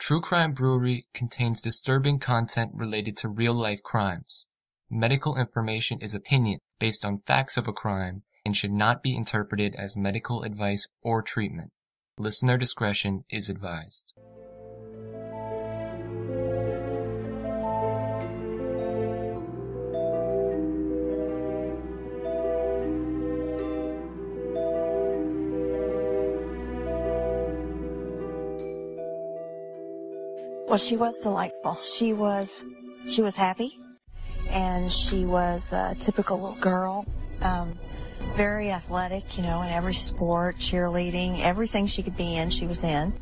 True Crime Brewery contains disturbing content related to real-life crimes. Medical information is opinion based on facts of a crime and should not be interpreted as medical advice or treatment. Listener discretion is advised. Well, she was delightful. She was happy, and she was a typical little girl, very athletic, you know, in every sport, cheerleading, everything she could be in, she was in.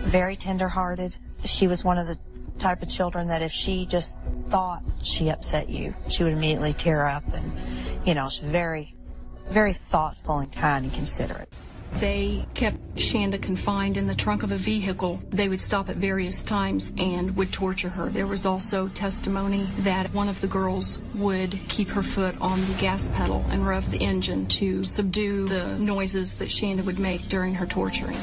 Very tender-hearted. She was one of the type of children that if she just thought she upset you, she would immediately tear up, and, you know, she's very, very thoughtful and kind and considerate. They kept Shanda confined in the trunk of a vehicle. They would stop at various times and would torture her. There was also testimony that one of the girls would keep her foot on the gas pedal and rev the engine to subdue the noises that Shanda would make during her torturing.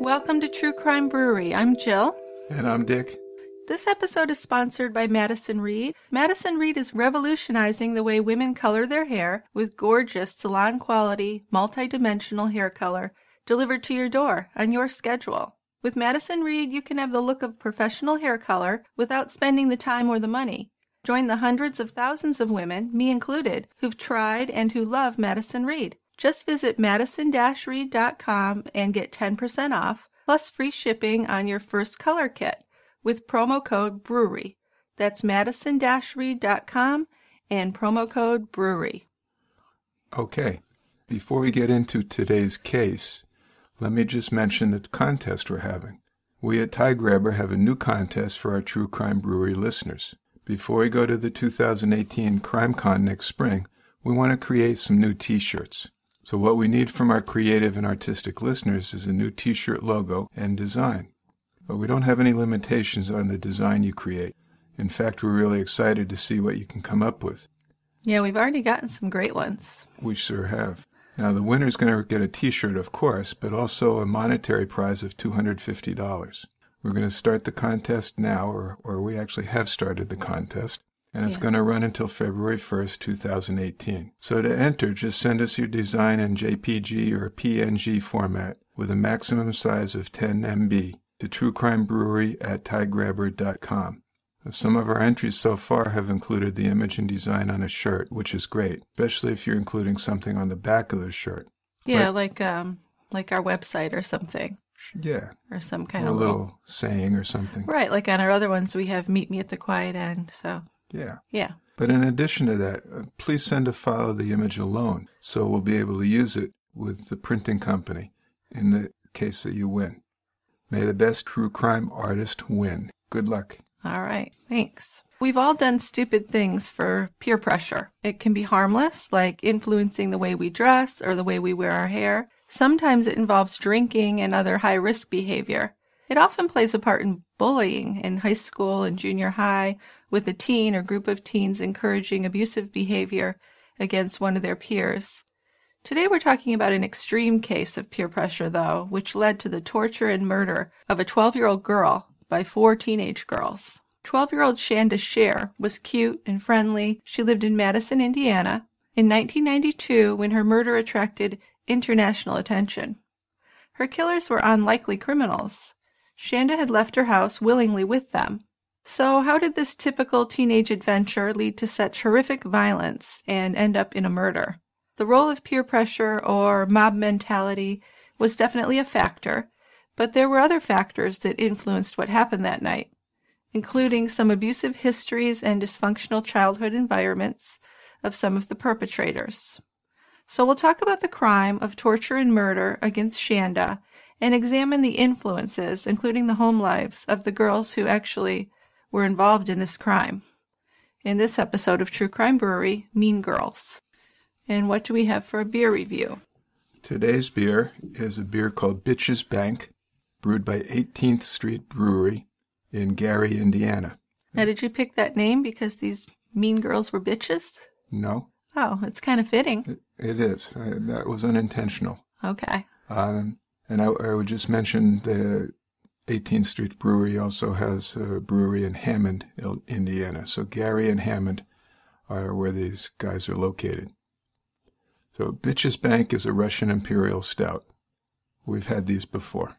Welcome to True Crime Brewery. I'm Jill. And I'm Dick. This episode is sponsored by Madison Reed. Madison Reed is revolutionizing the way women color their hair with gorgeous, salon-quality, multi-dimensional hair color delivered to your door on your schedule. With Madison Reed, you can have the look of professional hair color without spending the time or the money. Join the hundreds of thousands of women, me included, who've tried and who love Madison Reed. Just visit madison-reed.com and get 10% off, plus free shipping on your first color kit, with promo code BREWERY. That's madison-reed.com and promo code BREWERY. Okay, before we get into today's case, let me just mention the contest we're having. We at Tie Grabber have a new contest for our True Crime Brewery listeners. Before we go to the 2018 Crime Con next spring, we want to create some new t-shirts. So what we need from our creative and artistic listeners is a new t-shirt logo and design. But we don't have any limitations on the design you create. In fact, we're really excited to see what you can come up with. Yeah, we've already gotten some great ones. We sure have. Now, the winner's going to get a t-shirt, of course, but also a monetary prize of $250. We're going to start the contest now, or we actually have started the contest, and it's going to run until February 1st, 2018. So to enter, just send us your design in JPG or PNG format with a maximum size of 10 MB. To truecrimebrewery@tiegrabber.com. Some of our entries so far have included the image and design on a shirt, which is great, especially if you're including something on the back of the shirt. Yeah, but, like our website or something. Yeah. Or some kind of little saying or something. Right, like on our other ones, we have "Meet Me at the Quiet End," so. Yeah. Yeah. But in addition to that, please send a file of the image alone, so we'll be able to use it with the printing company in the case that you win. May the best true crime artist win. Good luck. All right. Thanks. We've all done stupid things for peer pressure. It can be harmless, like influencing the way we dress or the way we wear our hair. Sometimes it involves drinking and other high-risk behavior. It often plays a part in bullying in high school and junior high, with a teen or group of teens encouraging abusive behavior against one of their peers. Today we're talking about an extreme case of peer pressure, though, which led to the torture and murder of a 12-year-old girl by 4 teenage girls. 12-year-old Shanda Scher was cute and friendly. She lived in Madison, Indiana, in 1992 when her murder attracted international attention. Her killers were unlikely criminals. Shanda had left her house willingly with them. So how did this typical teenage adventure lead to such horrific violence and end up in a murder? The role of peer pressure or mob mentality was definitely a factor, but there were other factors that influenced what happened that night, including some abusive histories and dysfunctional childhood environments of some of the perpetrators. So we'll talk about the crime of torture and murder against Shanda and examine the influences, including the home lives, of the girls who actually were involved in this crime. In this episode of True Crime Brewery, Mean Girls. And what do we have for a beer review? Today's beer is a beer called Bitches Bank, brewed by 18th Street Brewery in Gary, Indiana. Now, did you pick that name because these Mean Girls Were Bitches? No. Oh, it's kind of fitting. It is. That was unintentional. Okay. And I would just mention the 18th Street Brewery also has a brewery in Hammond, Indiana. So Gary and Hammond are where these guys are located. So Bitches Bank is a Russian Imperial Stout. We've had these before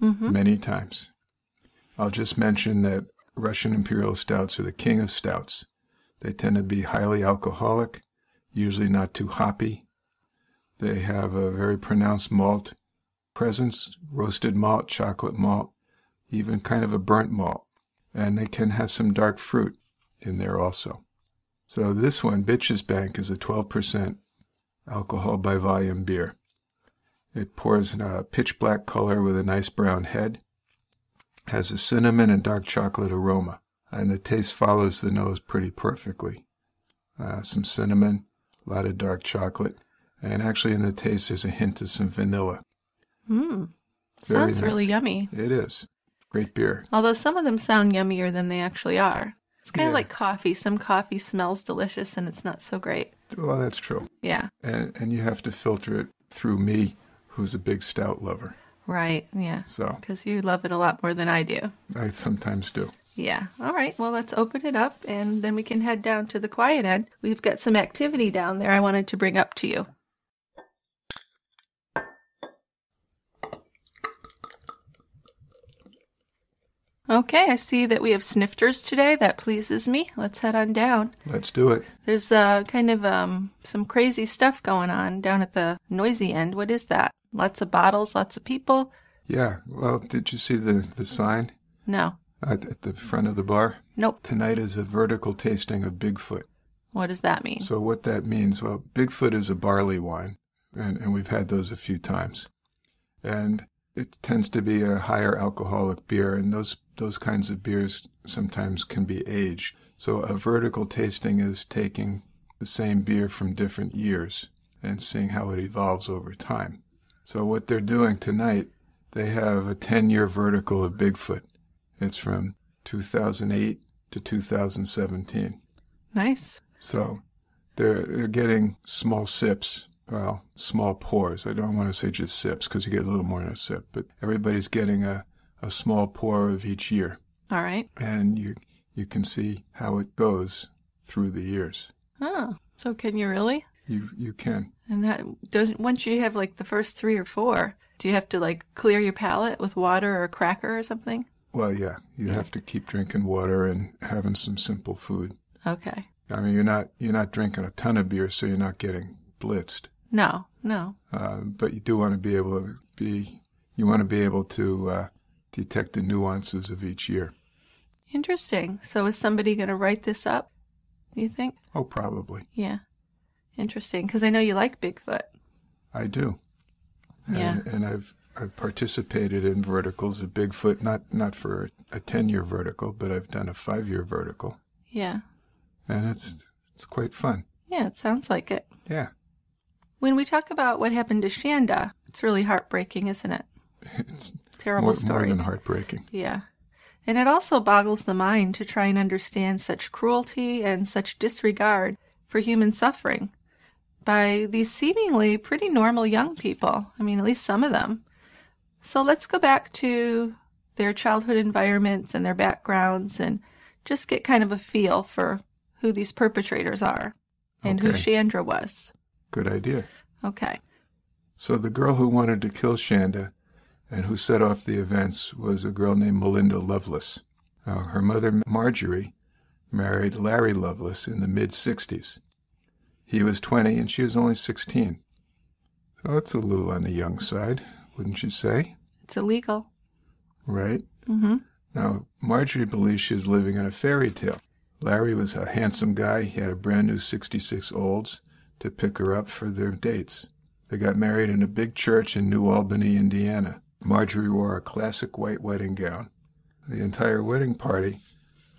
many times. I'll just mention that Russian Imperial Stouts are the king of stouts. They tend to be highly alcoholic, usually not too hoppy. They have a very pronounced malt presence, roasted malt, chocolate malt, even kind of a burnt malt. And they can have some dark fruit in there also. So this one, Bitches Bank, is a 12% alcohol by volume beer. It pours in a pitch black color with a nice brown head. Has a cinnamon and dark chocolate aroma, and the taste follows the nose pretty perfectly. Some cinnamon, a lot of dark chocolate, and actually in the taste there's a hint of some vanilla. Mmm, sounds nice. Really yummy. It is. Great beer. Although some of them sound yummier than they actually are. It's kind of like coffee. Some coffee smells delicious and it's not so great. Well, that's true. Yeah. And you have to filter it through me, who's a big stout lover. Right, yeah. So, because you love it a lot more than I do. I sometimes do. Yeah. All right. Well, let's open it up, and then we can head down to the quiet end. We've got some activity down there I wanted to bring up to you. Okay, I see that we have snifters today. That pleases me. Let's head on down. Let's do it. There's kind of some crazy stuff going on down at the noisy end. What is that? Lots of bottles, lots of people. Yeah. Well, did you see the sign? No. At the front of the bar? Nope. Tonight is a vertical tasting of Bigfoot. What does that mean? So what that means, well, Bigfoot is a barley wine, and we've had those a few times. And it tends to be a higher alcoholic beer, and those kinds of beers sometimes can be aged. So a vertical tasting is taking the same beer from different years and seeing how it evolves over time. So what they're doing tonight, they have a 10-year vertical of Bigfoot. It's from 2008 to 2017. Nice. So they're getting small sips, well, small pours. I don't want to say just sips because you get a little more than a sip, but everybody's getting a small pour of each year. All right. And you can see how it goes through the years. Oh, so can you really? You can. And that doesn't, once you have like the first 3 or 4, do you have to like clear your palate with water or a cracker or something? Well, yeah. You have to keep drinking water and having some simple food. Okay. I mean, you're not drinking a ton of beer, so you're not getting blitzed. No, no. But you do want to be able to detect the nuances of each year. Interesting. So is somebody going to write this up, do you think? Oh, probably. Yeah. Interesting, because I know you like Bigfoot. I do. Yeah. And I've participated in verticals of Bigfoot, not for a 10-year vertical, but I've done a 5-year vertical. Yeah. And it's quite fun. Yeah, it sounds like it. Yeah. When we talk about what happened to Shanda, it's really heartbreaking, isn't it? It's a terrible story. More than heartbreaking. Yeah. And it also boggles the mind to try and understand such cruelty and such disregard for human suffering by these seemingly pretty normal young people. I mean, at least some of them. So let's go back to their childhood environments and their backgrounds and just get kind of a feel for who these perpetrators are and who Shandra was. Good idea. Okay. So the girl who wanted to kill Shanda and who set off the events was a girl named Melinda Loveless. Her mother, Marjorie, married Larry Loveless in the mid-60s. He was 20 and she was only 16. So that's a little on the young side, wouldn't you say? It's illegal. Right? Mm-hmm. Now, Marjorie believes she was living in a fairy tale. Larry was a handsome guy. He had a brand new 66 Olds to pick her up for their dates. They got married in a big church in New Albany, Indiana. Marjorie wore a classic white wedding gown. The entire wedding party,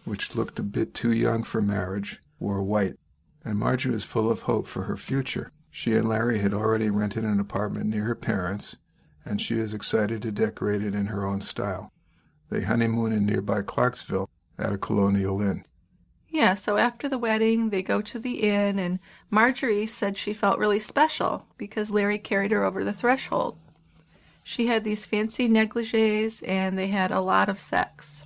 which looked a bit too young for marriage, wore white. And Marjorie was full of hope for her future. She and Larry had already rented an apartment near her parents, and she was excited to decorate it in her own style. They honeymooned in nearby Clarksville at a colonial inn. Yeah, so after the wedding, they go to the inn, and Marjorie said she felt really special because Larry carried her over the threshold. She had these fancy negligees, and they had a lot of sex.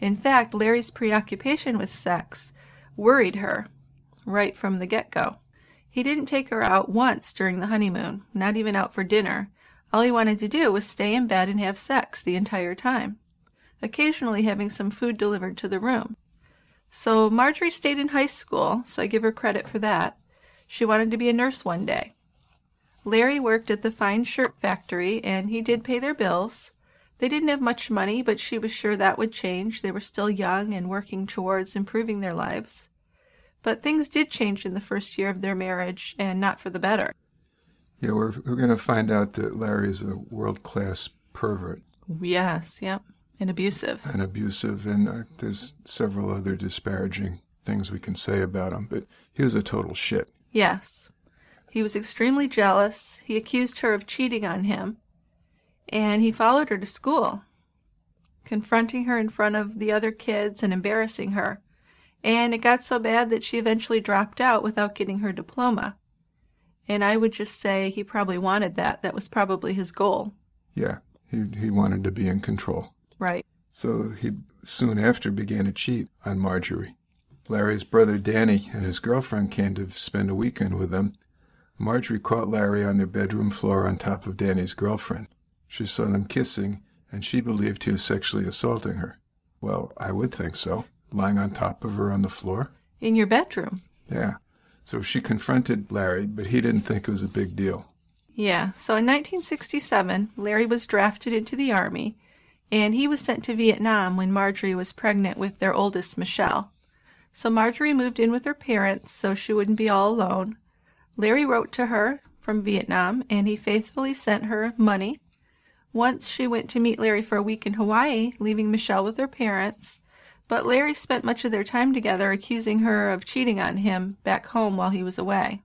In fact, Larry's preoccupation with sex worried her right from the get-go. He didn't take her out once during the honeymoon, not even out for dinner. All he wanted to do was stay in bed and have sex the entire time, occasionally having some food delivered to the room. So Marjorie stayed in high school, so I give her credit for that. She wanted to be a nurse one day. Larry worked at the fine shirt factory, and he did pay their bills. They didn't have much money, but she was sure that would change. They were still young and working towards improving their lives. But things did change in the first year of their marriage, and not for the better. Yeah, we're going to find out that Larry is a world-class pervert. Yes, yep. And abusive. And abusive, and there's several other disparaging things we can say about him, but he was a total shit. Yes. He was extremely jealous. He accused her of cheating on him, and he followed her to school, confronting her in front of the other kids and embarrassing her. And it got so bad that she eventually dropped out without getting her diploma. And I would just say he probably wanted that. That was probably his goal. Yeah, he wanted to be in control. Right. So he soon after began to cheat on Marjorie. Larry's brother Danny and his girlfriend came to spend a weekend with them. Marjorie caught Larry on their bedroom floor on top of Danny's girlfriend. She saw them kissing, and she believed he was sexually assaulting her. Well, I would think so, lying on top of her on the floor. In your bedroom. Yeah. So she confronted Larry, but he didn't think it was a big deal. Yeah. So in 1967, Larry was drafted into the Army, and he was sent to Vietnam when Marjorie was pregnant with their oldest, Michelle. So Marjorie moved in with her parents so she wouldn't be all alone. Larry wrote to her from Vietnam, and he faithfully sent her money. Once she went to meet Larry for a week in Hawaii, leaving Michelle with her parents, but Larry spent much of their time together accusing her of cheating on him back home while he was away.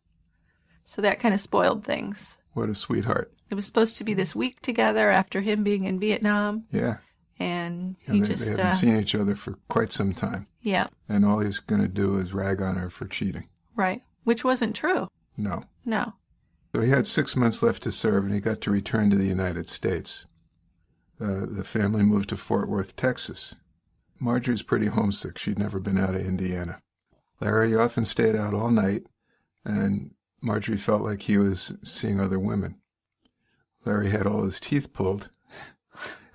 So that kind of spoiled things. What a sweetheart. It was supposed to be this week together after him being in Vietnam. Yeah. And they haven't seen each other for quite some time. Yeah. And all he's going to do is rag on her for cheating. Right. Which wasn't true. No. No. So he had 6 months left to serve, and he got to return to the United States. The family moved to Fort Worth, Texas. Marjorie's pretty homesick. She'd never been out of Indiana. Larry often stayed out all night, and Marjorie felt like he was seeing other women. Larry had all his teeth pulled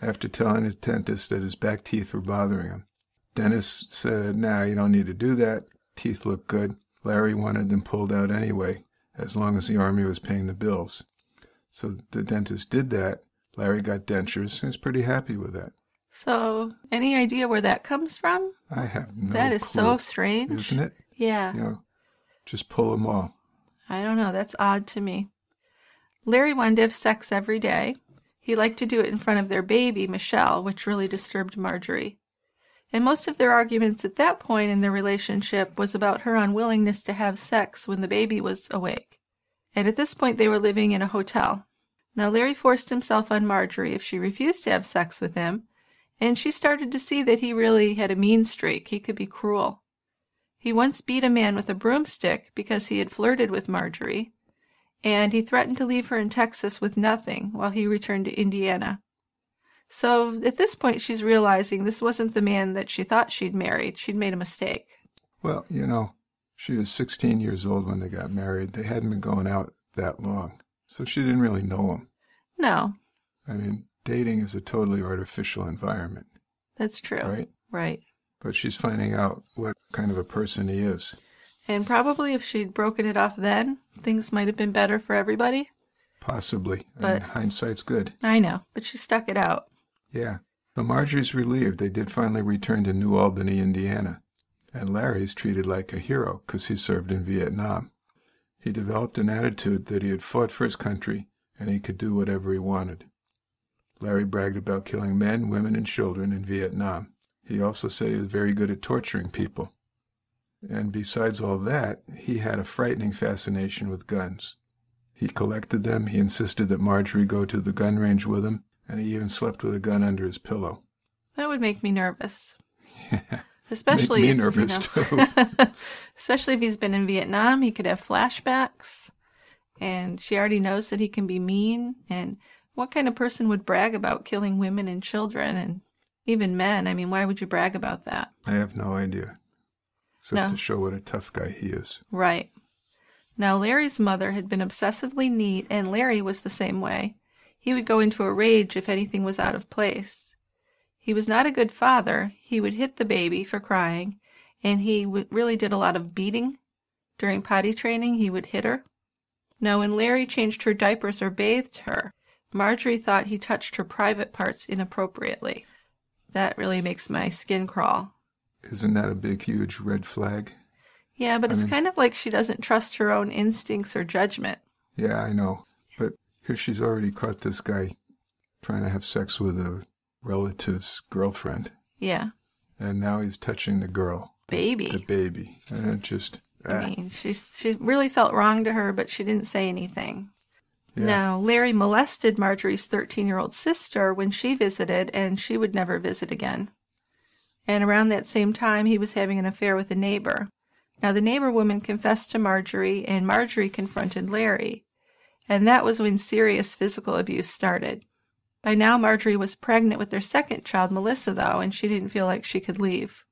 after telling the dentist that his back teeth were bothering him. Dentist said, "Nah, you don't need to do that. Teeth look good." Larry wanted them pulled out anyway, as long as the Army was paying the bills. So the dentist did that. Larry got dentures and was pretty happy with that. So, any idea where that comes from? I have no clue. That is so strange. Isn't it? Yeah. You know, just pull them all. I don't know. That's odd to me. Larry wanted to have sex every day. He liked to do it in front of their baby, Michelle, which really disturbed Marjorie. And most of their arguments at that point in their relationship was about her unwillingness to have sex when the baby was awake. And at this point, they were living in a hotel. Now, Larry forced himself on Marjorie if she refused to have sex with him, and she started to see that he really had a mean streak. He could be cruel. He once beat a man with a broomstick because he had flirted with Marjorie, and he threatened to leave her in Texas with nothing while he returned to Indiana. So at this point, she's realizing this wasn't the man that she thought she'd married. She'd made a mistake. Well, you know, she was 16 years old when they got married. They hadn't been going out that long, so she didn't really know him. No. I mean, dating is a totally artificial environment. That's true. Right? Right. But she's finding out what kind of a person he is. And probably if she'd broken it off then, things might have been better for everybody. Possibly. But I mean, hindsight's good. I know, but she stuck it out. Yeah. So Marjorie's relieved they did finally return to New Albany, Indiana. And Larry's treated like a hero because he served in Vietnam. He developed an attitude that he had fought for his country and he could do whatever he wanted. Larry bragged about killing men, women, and children in Vietnam. He also said he was very good at torturing people. And besides all that, he had a frightening fascination with guns. He collected them, he insisted that Marjorie go to the gun range with him, and he even slept with a gun under his pillow. That would make me nervous. Yeah. Especially make me nervous, you know, too. Especially if he's been in Vietnam, he could have flashbacks. And she already knows that he can be mean. And what kind of person would brag about killing women and children and even men? I mean, why would you brag about that? I have no idea. Except to show what a tough guy he is. Right. Now, Larry's mother had been obsessively neat, and Larry was the same way. He would go into a rage if anything was out of place. He was not a good father. He would hit the baby for crying, and he really did a lot of beating. During potty training, he would hit her. Now, when Larry changed her diapers or bathed her, Marjorie thought he touched her private parts inappropriately. That really makes my skin crawl. Isn't that a big, huge red flag? Yeah, but it's kind of like she doesn't trust her own instincts or judgment. Yeah, I know. But here she's already caught this guy trying to have sex with a relative's girlfriend. Yeah. And now he's touching the girl. Baby. The baby. And it just... I mean, she really felt wrong to her, but she didn't say anything. Yeah. Now, Larry molested Marjorie's 13-year-old sister when she visited, and she would never visit again. And around that same time, he was having an affair with a neighbor. Now, the neighbor woman confessed to Marjorie, and Marjorie confronted Larry. And that was when serious physical abuse started. By now, Marjorie was pregnant with their second child, Melissa, though, and she didn't feel like she could leave.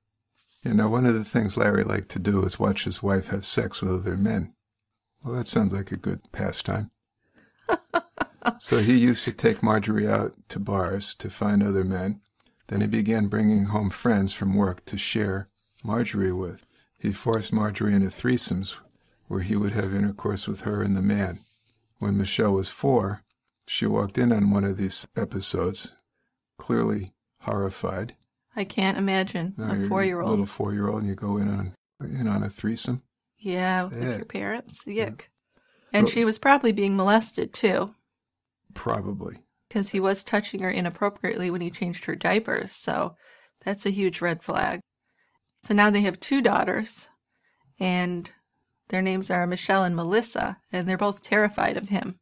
You know, one of the things Larry liked to do is watch his wife have sex with other men. Well, that sounds like a good pastime. So he used to take Marjorie out to bars to find other men. Then he began bringing home friends from work to share Marjorie with. He forced Marjorie into threesomes where he would have intercourse with her and the man. When Michelle was 4, she walked in on one of these episodes, clearly horrified. I can't imagine a 4-year-old. A little 4-year-old, and you go in on a threesome? Yeah, with your parents. Yuck. Yeah. And so, she was probably being molested, too. Probably. Because he was touching her inappropriately when he changed her diapers, so that's a huge red flag. So now they have 2 daughters, and their names are Michelle and Melissa, and they're both terrified of him.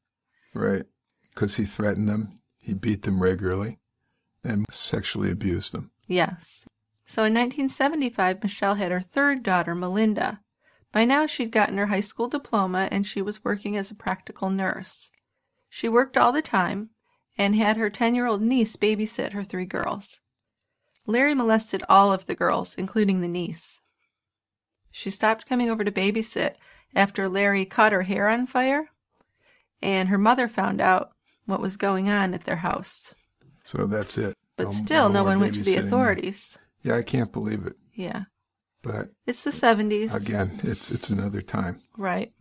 Right, because he threatened them, he beat them regularly, and sexually abused them. Yes. So in 1975, Michelle had her 3rd daughter, Melinda. By now, she'd gotten her high school diploma, and she was working as a practical nurse. She worked all the time and had her 10-year-old niece babysit her 3 girls. Larry molested all of the girls, including the niece. She stopped coming over to babysit after Larry caught her hair on fire, and her mother found out what was going on at their house. So that's it. But still, no one went to the authorities. Yeah, I can't believe it. Yeah. But it's the 70s. Again, it's another time. Right.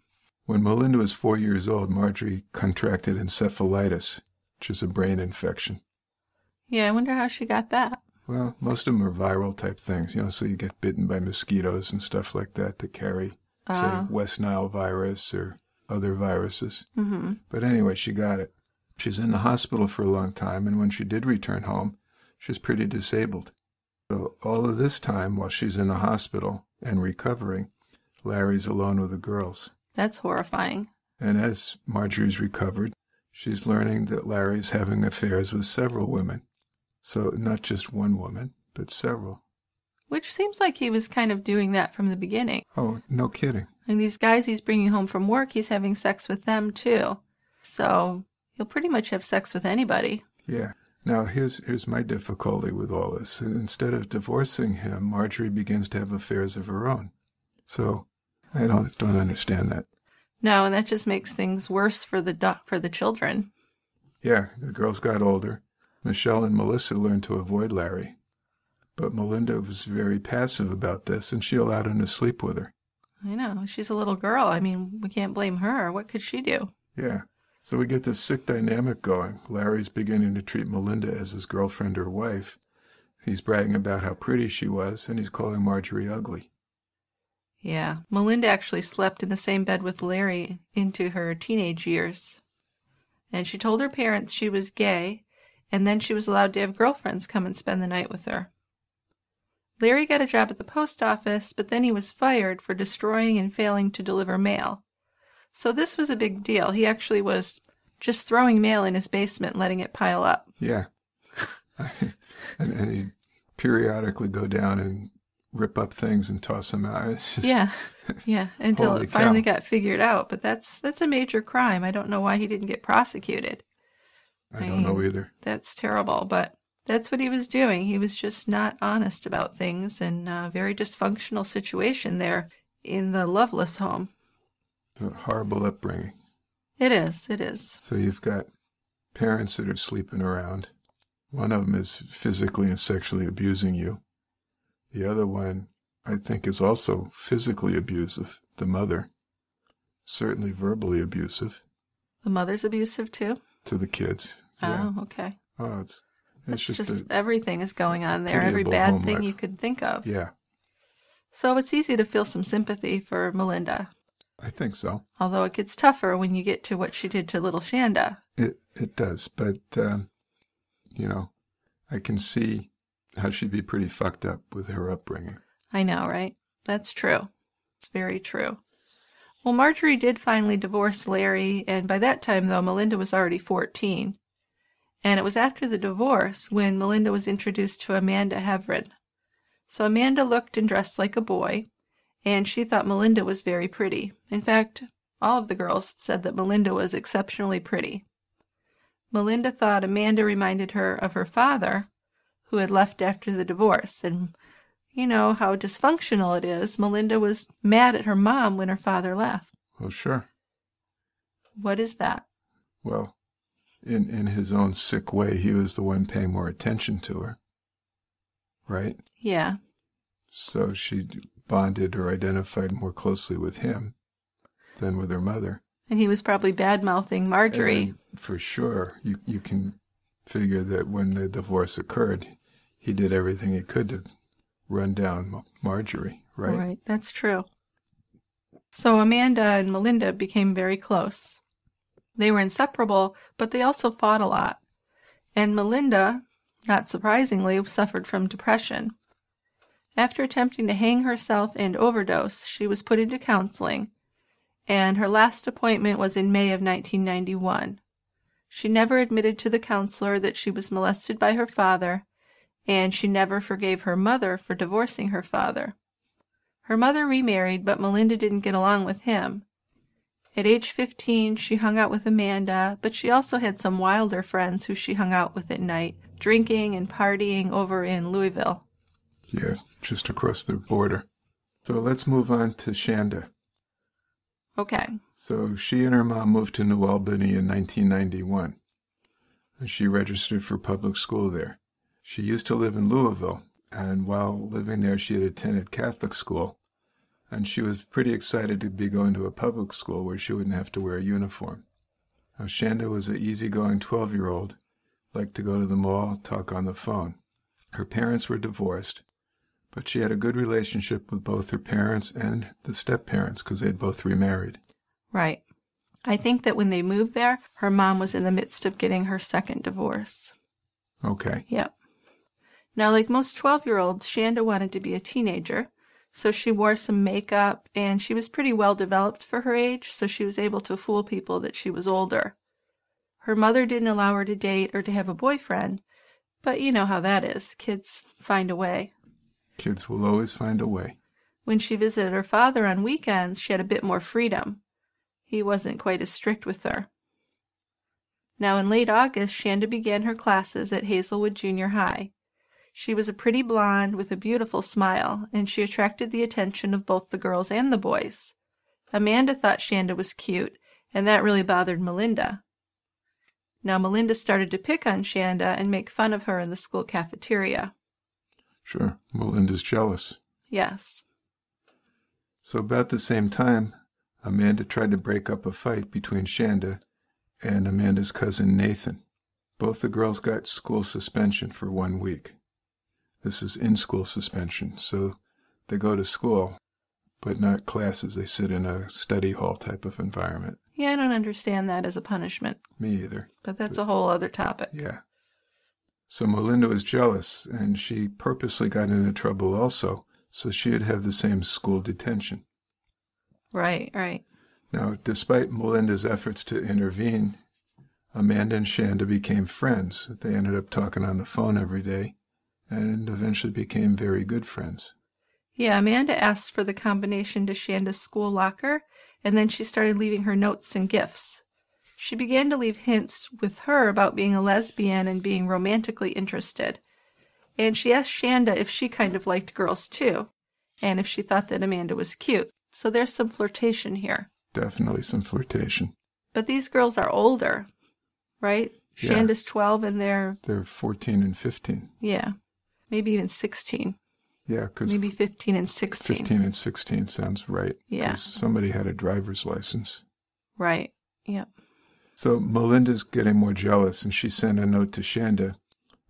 When Melinda was 4 years old, Marjorie contracted encephalitis, which is a brain infection. Yeah, I wonder how she got that. Well, most of them are viral type things, you know, so you get bitten by mosquitoes and stuff like that that carry, say, West Nile virus or other viruses. Mm-hmm. But anyway, she got it. She's in the hospital for a long time, and when she did return home, she's pretty disabled. So all of this time, while she's in the hospital and recovering, Larry's alone with the girls. That's horrifying. And as Marjorie's recovered, she's learning that Larry's having affairs with several women. So not just one woman, but several. Which seems like he was kind of doing that from the beginning. Oh, no kidding. And these guys he's bringing home from work, he's having sex with them, too. So you'll pretty much have sex with anybody. Yeah. Now, here's my difficulty with all this. Instead of divorcing him, Marjorie begins to have affairs of her own. So, I don't understand that. No, and that just makes things worse for the children. Yeah, the girls got older. Michelle and Melissa learned to avoid Larry. But Melinda was very passive about this, and she allowed him to sleep with her. I know. She's a little girl. I mean, we can't blame her. What could she do? Yeah. So we get this sick dynamic going. Larry's beginning to treat Melinda as his girlfriend or wife. He's bragging about how pretty she was, and he's calling Marjorie ugly. Yeah. Melinda actually slept in the same bed with Larry into her teenage years. And she told her parents she was gay, and then she was allowed to have girlfriends come and spend the night with her. Larry got a job at the post office, but then he was fired for destroying and failing to deliver mail. So this was a big deal. He actually was just throwing mail in his basement and letting it pile up. Yeah. And he'd periodically go down and rip up things and toss them out. It's just, yeah, until it finally got figured out. But that's a major crime. I don't know why he didn't get prosecuted. I don't know either. That's terrible, but that's what he was doing. He was just not honest about things, and a very dysfunctional situation there in the Loveless home. A horrible upbringing. It is, it is. So you've got parents that are sleeping around. One of them is physically and sexually abusing you. The other one, I think, is also physically abusive, the mother. Certainly verbally abusive. The mother's abusive, too? To the kids. Oh, yeah. Okay. Oh, it's just everything is going on there. Every bad thing you could think of. Yeah. So it's easy to feel some sympathy for Melinda. I think so. Although it gets tougher when you get to what she did to little Shanda. It does, but, you know, I can see how she'd be pretty fucked up with her upbringing. I know, right? That's true. It's very true. Well, Marjorie did finally divorce Larry, and by that time, though, Melinda was already 14. And it was after the divorce when Melinda was introduced to Amanda Heavrin. So Amanda looked and dressed like a boy, and she thought Melinda was very pretty. In fact, all of the girls said that Melinda was exceptionally pretty. Melinda thought Amanda reminded her of her father, who had left after the divorce, and you know how dysfunctional it is. Melinda was mad at her mom when her father left. Well, sure. What is that? Well, in his own sick way, he was the one paying more attention to her, right? Yeah. So she bonded or identified more closely with him than with her mother. And he was probably bad-mouthing Marjorie. And for sure. You can figure that when the divorce occurred, he did everything he could to run down Marjorie, right? Right, that's true. So Amanda and Melinda became very close. They were inseparable, but they also fought a lot. And Melinda, not surprisingly, suffered from depression. After attempting to hang herself and overdose, she was put into counseling, and her last appointment was in May of 1991. She never admitted to the counselor that she was molested by her father, and she never forgave her mother for divorcing her father. Her mother remarried, but Melinda didn't get along with him. At age 15, she hung out with Amanda, but she also had some wilder friends who she hung out with at night, drinking and partying over in Louisville. Yeah, just across the border. So let's move on to Shanda. Okay. So she and her mom moved to New Albany in 1991, and she registered for public school there. She used to live in Louisville, and while living there, she had attended Catholic school, and she was pretty excited to be going to a public school where she wouldn't have to wear a uniform. Now, Shanda was an easygoing 12-year-old, liked to go to the mall, talk on the phone. Her parents were divorced, but she had a good relationship with both her parents and the step-parents because they'd both remarried. Right. I think that when they moved there, her mom was in the midst of getting her second divorce. Okay. Yep. Now, like most 12-year-olds, Shanda wanted to be a teenager, so she wore some makeup, and she was pretty well-developed for her age, so she was able to fool people that she was older. Her mother didn't allow her to date or to have a boyfriend, but you know how that is. Kids find a way. Kids will always find a way. When she visited her father on weekends, she had a bit more freedom. He wasn't quite as strict with her. Now, in late August, Shanda began her classes at Hazelwood Junior High. She was a pretty blonde with a beautiful smile, and she attracted the attention of both the girls and the boys. Amanda thought Shanda was cute, and that really bothered Melinda. Now, Melinda started to pick on Shanda and make fun of her in the school cafeteria. Sure. Melinda's jealous. Yes. So about the same time, Amanda tried to break up a fight between Shanda and Amanda's cousin Nathan. Both the girls got school suspension for 1 week. This is in-school suspension, so they go to school, but not classes. They sit in a study hall type of environment. Yeah, I don't understand that as a punishment. Me either. But that's a whole other topic. Yeah. So Melinda was jealous, and she purposely got into trouble also, so she would have the same school detention. Right, right. Now, despite Melinda's efforts to intervene, Amanda and Shanda became friends. They ended up talking on the phone every day, and eventually became very good friends. Yeah, Amanda asked for the combination to Shanda's school locker, and then she started leaving her notes and gifts. She began to leave hints with her about being a lesbian and being romantically interested. And she asked Shanda if she kind of liked girls too, and if she thought that Amanda was cute. So there's some flirtation here. Definitely some flirtation. But these girls are older, right? Yeah. Shanda's 12 and they're 14 and 15. Yeah. Maybe even 16. Yeah, because... Maybe 15 and 16. 15 and 16 sounds right. Yeah. Because somebody had a driver's license. Right. Yep. So Melinda's getting more jealous, and she sent a note to Shanda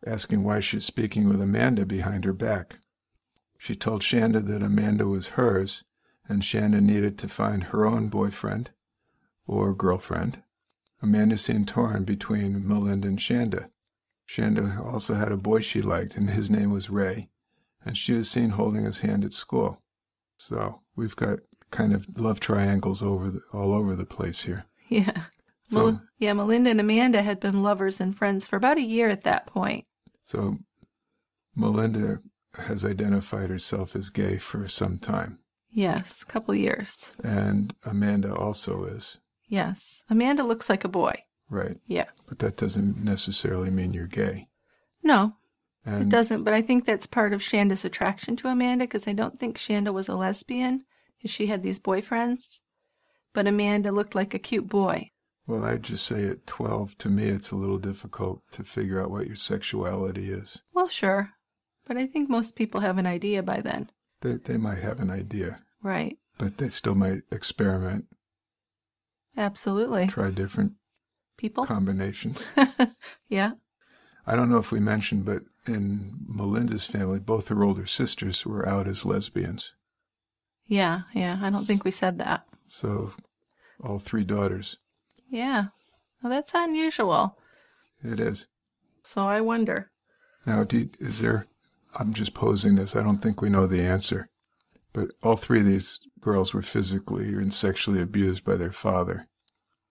asking why she's speaking with Amanda behind her back. She told Shanda that Amanda was hers, and Shanda needed to find her own boyfriend or girlfriend. Amanda seemed torn between Melinda and Shanda. Shanda also had a boy she liked, and his name was Ray, and she was seen holding his hand at school. So we've got kind of love triangles all over the place here. Yeah. So, Melinda and Amanda had been lovers and friends for about a year at that point. So Melinda has identified herself as gay for some time. Yes, a couple years. And Amanda also is. Yes. Amanda looks like a boy. Right. Yeah. But that doesn't necessarily mean you're gay. No. And it doesn't, but I think that's part of Shanda's attraction to Amanda, because I don't think Shanda was a lesbian, because she had these boyfriends. But Amanda looked like a cute boy. Well, I'd just say at 12, to me, it's a little difficult to figure out what your sexuality is. Well, sure. But I think most people have an idea by then. They might have an idea. Right. But they still might experiment. Absolutely. Try different people combinations. Yeah. I don't know if we mentioned, but in Melinda's family, both her older sisters were out as lesbians. Yeah, yeah. I don't think we said that. So all three daughters. Yeah. Well, that's unusual. It is. So I wonder. Now, I'm just posing this. I don't think we know the answer. But all three of these girls were physically and sexually abused by their father.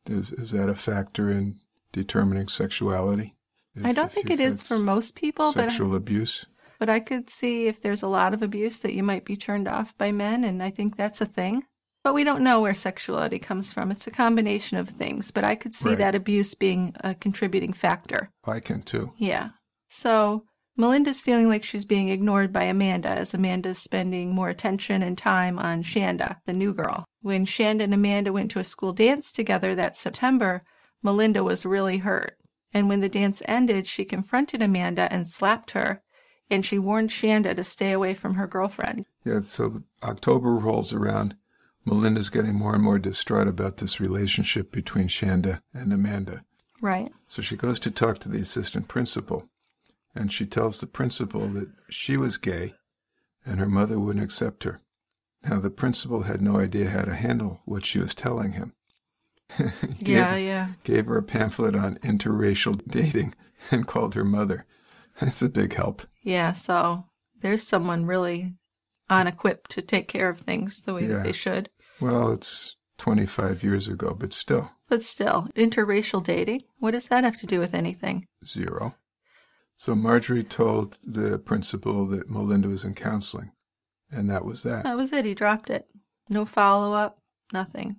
Is that a factor in determining sexuality? I don't think it is for most people. Sexual abuse? But I could see if there's a lot of abuse that you might be turned off by men, and I think that's a thing. But we don't know where sexuality comes from. It's a combination of things. But I could see that abuse being a contributing factor. I can too. Yeah. So Melinda's feeling like she's being ignored by Amanda, as Amanda's spending more attention and time on Shanda, the new girl. When Shanda and Amanda went to a school dance together that September, Melinda was really hurt. And when the dance ended, she confronted Amanda and slapped her. And she warned Shanda to stay away from her girlfriend. Yeah, so October rolls around. Melinda's getting more and more distraught about this relationship between Shanda and Amanda. Right. So she goes to talk to the assistant principal, and she tells the principal that she was gay, and her mother wouldn't accept her. Now, the principal had no idea how to handle what she was telling him. Gave her a pamphlet on interracial dating and called her mother. That's a big help. Yeah, so there's someone really unequipped to take care of things the way that they should. Well, it's 25 years ago, but still. But still, interracial dating? What does that have to do with anything? Zero. So Marjorie told the principal that Melinda was in counseling, and that was that. That was it. He dropped it. No follow-up, nothing.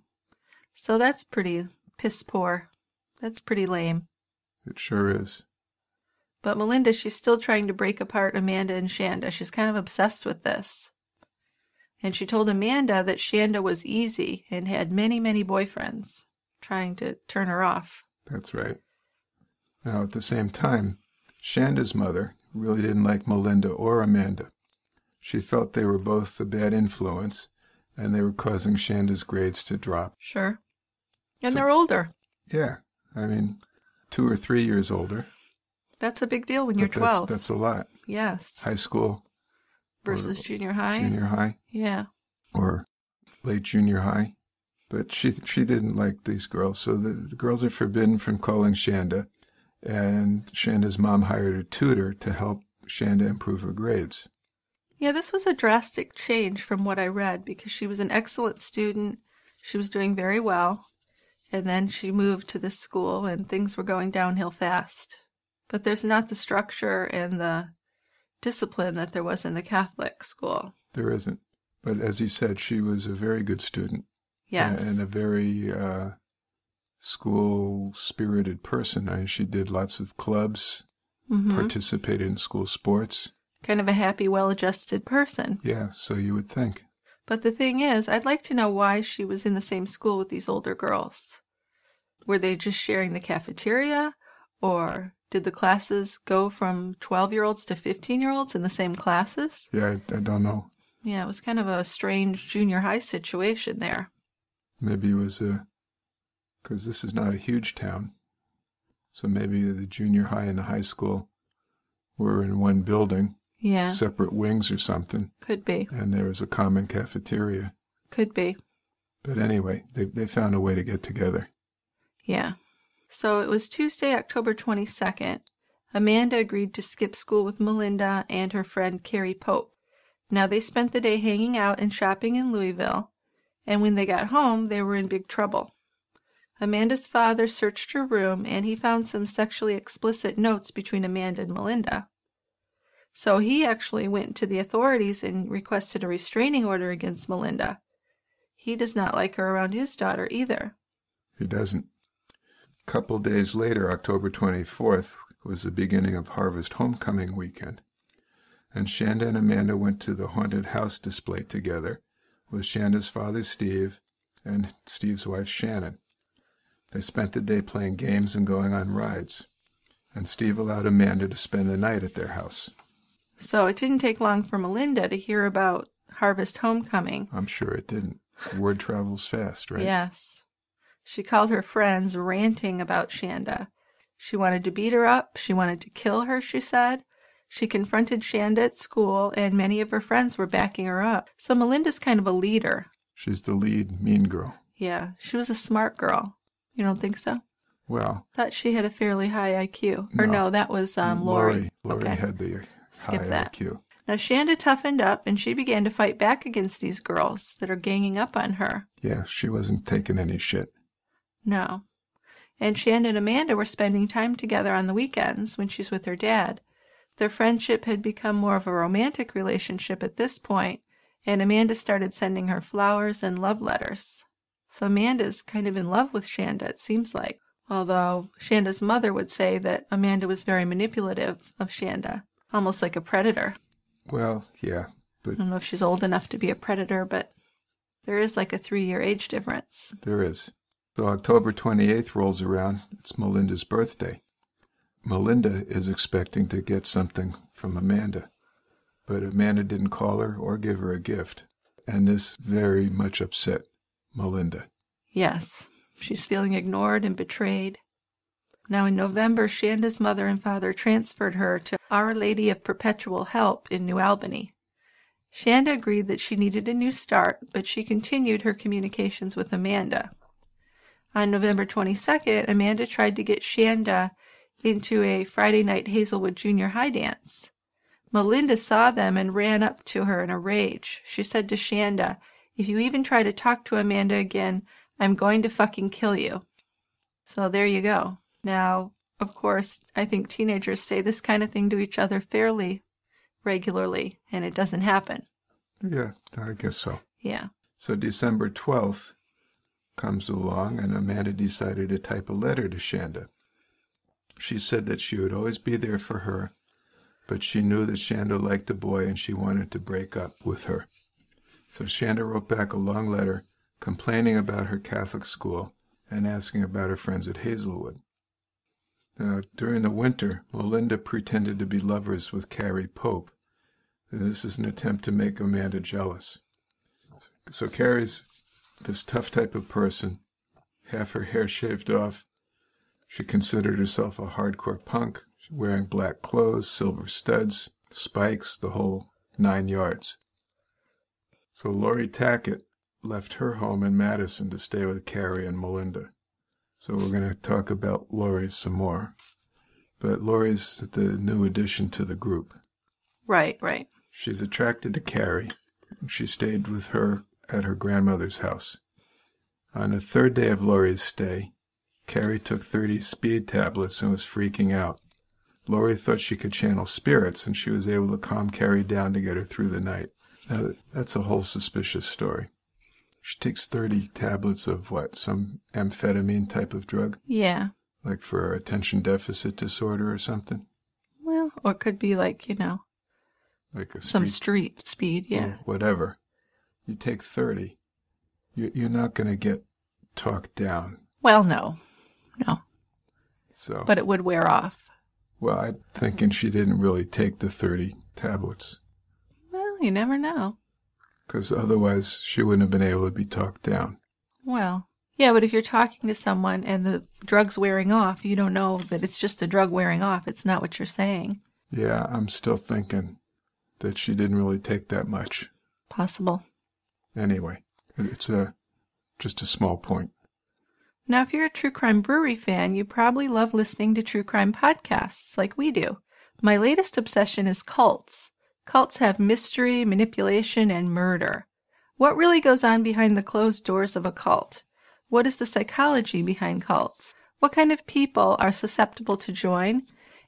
So that's pretty piss poor. That's pretty lame. It sure is. But Melinda, she's still trying to break apart Amanda and Shanda. She's kind of obsessed with this. And she told Amanda that Shanda was easy and had many, many boyfriends, trying to turn her off. That's right. Now, at the same time, Shanda's mother really didn't like Melinda or Amanda. She felt they were both a bad influence, and they were causing Shanda's grades to drop. Sure. And so, they're older. Yeah. I mean, 2 or 3 years older. That's a big deal when you're 12. That's a lot. Yes. High school. Versus junior high. Junior high. Yeah. Or late junior high. But she didn't like these girls. So the girls are forbidden from calling Shanda. And Shanda's mom hired a tutor to help Shanda improve her grades. Yeah, this was a drastic change from what I read, because she was an excellent student. She was doing very well. And then she moved to this school and things were going downhill fast. But there's not the structure and the discipline that there was in the Catholic school. There isn't. But as you said, she was a very good student. Yes. And a very school-spirited person. She did lots of clubs, participated in school sports. Kind of a happy, well-adjusted person. Yeah, so you would think. But the thing is, I'd like to know why she was in the same school with these older girls. Were they just sharing the cafeteria? Or did the classes go from 12-year-olds to 15-year-olds in the same classes? Yeah, I don't know. Yeah, it was kind of a strange junior high situation there. Maybe it was because this is not a huge town. So maybe the junior high and the high school were in one building. Yeah. Separate wings or something. Could be. And there was a common cafeteria. Could be. But anyway, they found a way to get together. Yeah. So it was Tuesday, October 22nd. Amanda agreed to skip school with Melinda and her friend Carrie Pope. Now they spent the day hanging out and shopping in Louisville, and when they got home, they were in big trouble. Amanda's father searched her room, and he found some sexually explicit notes between Amanda and Melinda. So he actually went to the authorities and requested a restraining order against Melinda. He does not like her around his daughter either. He doesn't. A couple days later, October 24th, was the beginning of Harvest Homecoming weekend, and Shanda and Amanda went to the haunted house display together with Shanda's father, Steve, and Steve's wife, Shannon. They spent the day playing games and going on rides, and Steve allowed Amanda to spend the night at their house. So it didn't take long for Melinda to hear about Harvest Homecoming. I'm sure it didn't. Word travels fast, right? Yes. She called her friends, ranting about Shanda. She wanted to beat her up. She wanted to kill her, she said. She confronted Shanda at school, and many of her friends were backing her up. So Melinda's kind of a leader. She's the lead mean girl. Yeah, she was a smart girl. You don't think so? Well, I thought she had a fairly high IQ. Or no, that was Laurie. Laurie had the high IQ. Now, Shanda toughened up, and she began to fight back against these girls that are ganging up on her. Yeah, she wasn't taking any shit. No. And Shanda and Amanda were spending time together on the weekends when she's with her dad. Their friendship had become more of a romantic relationship at this point, and Amanda started sending her flowers and love letters. So Amanda's kind of in love with Shanda, it seems like, although Shanda's mother would say that Amanda was very manipulative of Shanda, almost like a predator. Well, yeah, but... I don't know if she's old enough to be a predator, but there is like a 3-year age difference. There is. So October 28th rolls around. It's Melinda's birthday. Melinda is expecting to get something from Amanda, but Amanda didn't call her or give her a gift, and this very much upset Melinda. Yes, she's feeling ignored and betrayed. Now in November, Shanda's mother and father transferred her to Our Lady of Perpetual Help in New Albany. Shanda agreed that she needed a new start, but she continued her communications with Amanda. On November 22nd, Amanda tried to get Shanda into a Friday night Hazelwood Junior High dance. Melinda saw them and ran up to her in a rage. She said to Shanda, "If you even try to talk to Amanda again, I'm going to fucking kill you." So there you go. Now, of course, I think teenagers say this kind of thing to each other fairly regularly, and it doesn't happen. Yeah, I guess so. Yeah. So December 12th comes along, and Amanda decided to type a letter to Shanda. She said that she would always be there for her, but she knew that Shanda liked the boy and she wanted to break up with her. So Shanda wrote back a long letter complaining about her Catholic school and asking about her friends at Hazelwood. Now, during the winter, Melinda pretended to be lovers with Carrie Pope. This is an attempt to make Amanda jealous. So Carrie's this tough type of person, half her hair shaved off. She considered herself a hardcore punk, wearing black clothes, silver studs, spikes, the whole 9 yards. So Laurie Tackett left her home in Madison to stay with Carrie and Melinda. So we're going to talk about Laurie some more. But Laurie's the new addition to the group. Right, right. She's attracted to Carrie. She stayed with her at her grandmother's house. On the third day of Laurie's stay, Carrie took 30 speed tablets and was freaking out. Laurie thought she could channel spirits, and she was able to calm Carrie down to get her through the night. Now, that's a whole suspicious story. She takes 30 tablets of what, some amphetamine type of drug? Yeah. Like for attention deficit disorder or something? Well, or it could be like, you know, like a some street speed, yeah. Whatever. You take 30. You're not going to get talked down. Well, no. So, but it would wear off. Well, I'm thinking she didn't really take the 30 tablets. Well, you never know. Because otherwise she wouldn't have been able to be talked down. Well, yeah, but if you're talking to someone and the drug's wearing off, you don't know that it's just the drug wearing off. It's not what you're saying. Yeah, I'm still thinking that she didn't really take that much. Possible. Anyway, it's just a small point. Now, if you're a True Crime Brewery fan, you probably love listening to true crime podcasts like we do. My latest obsession is Cults. Cults have mystery, manipulation, and murder. What really goes on behind the closed doors of a cult? What is the psychology behind cults? What kind of people are susceptible to join?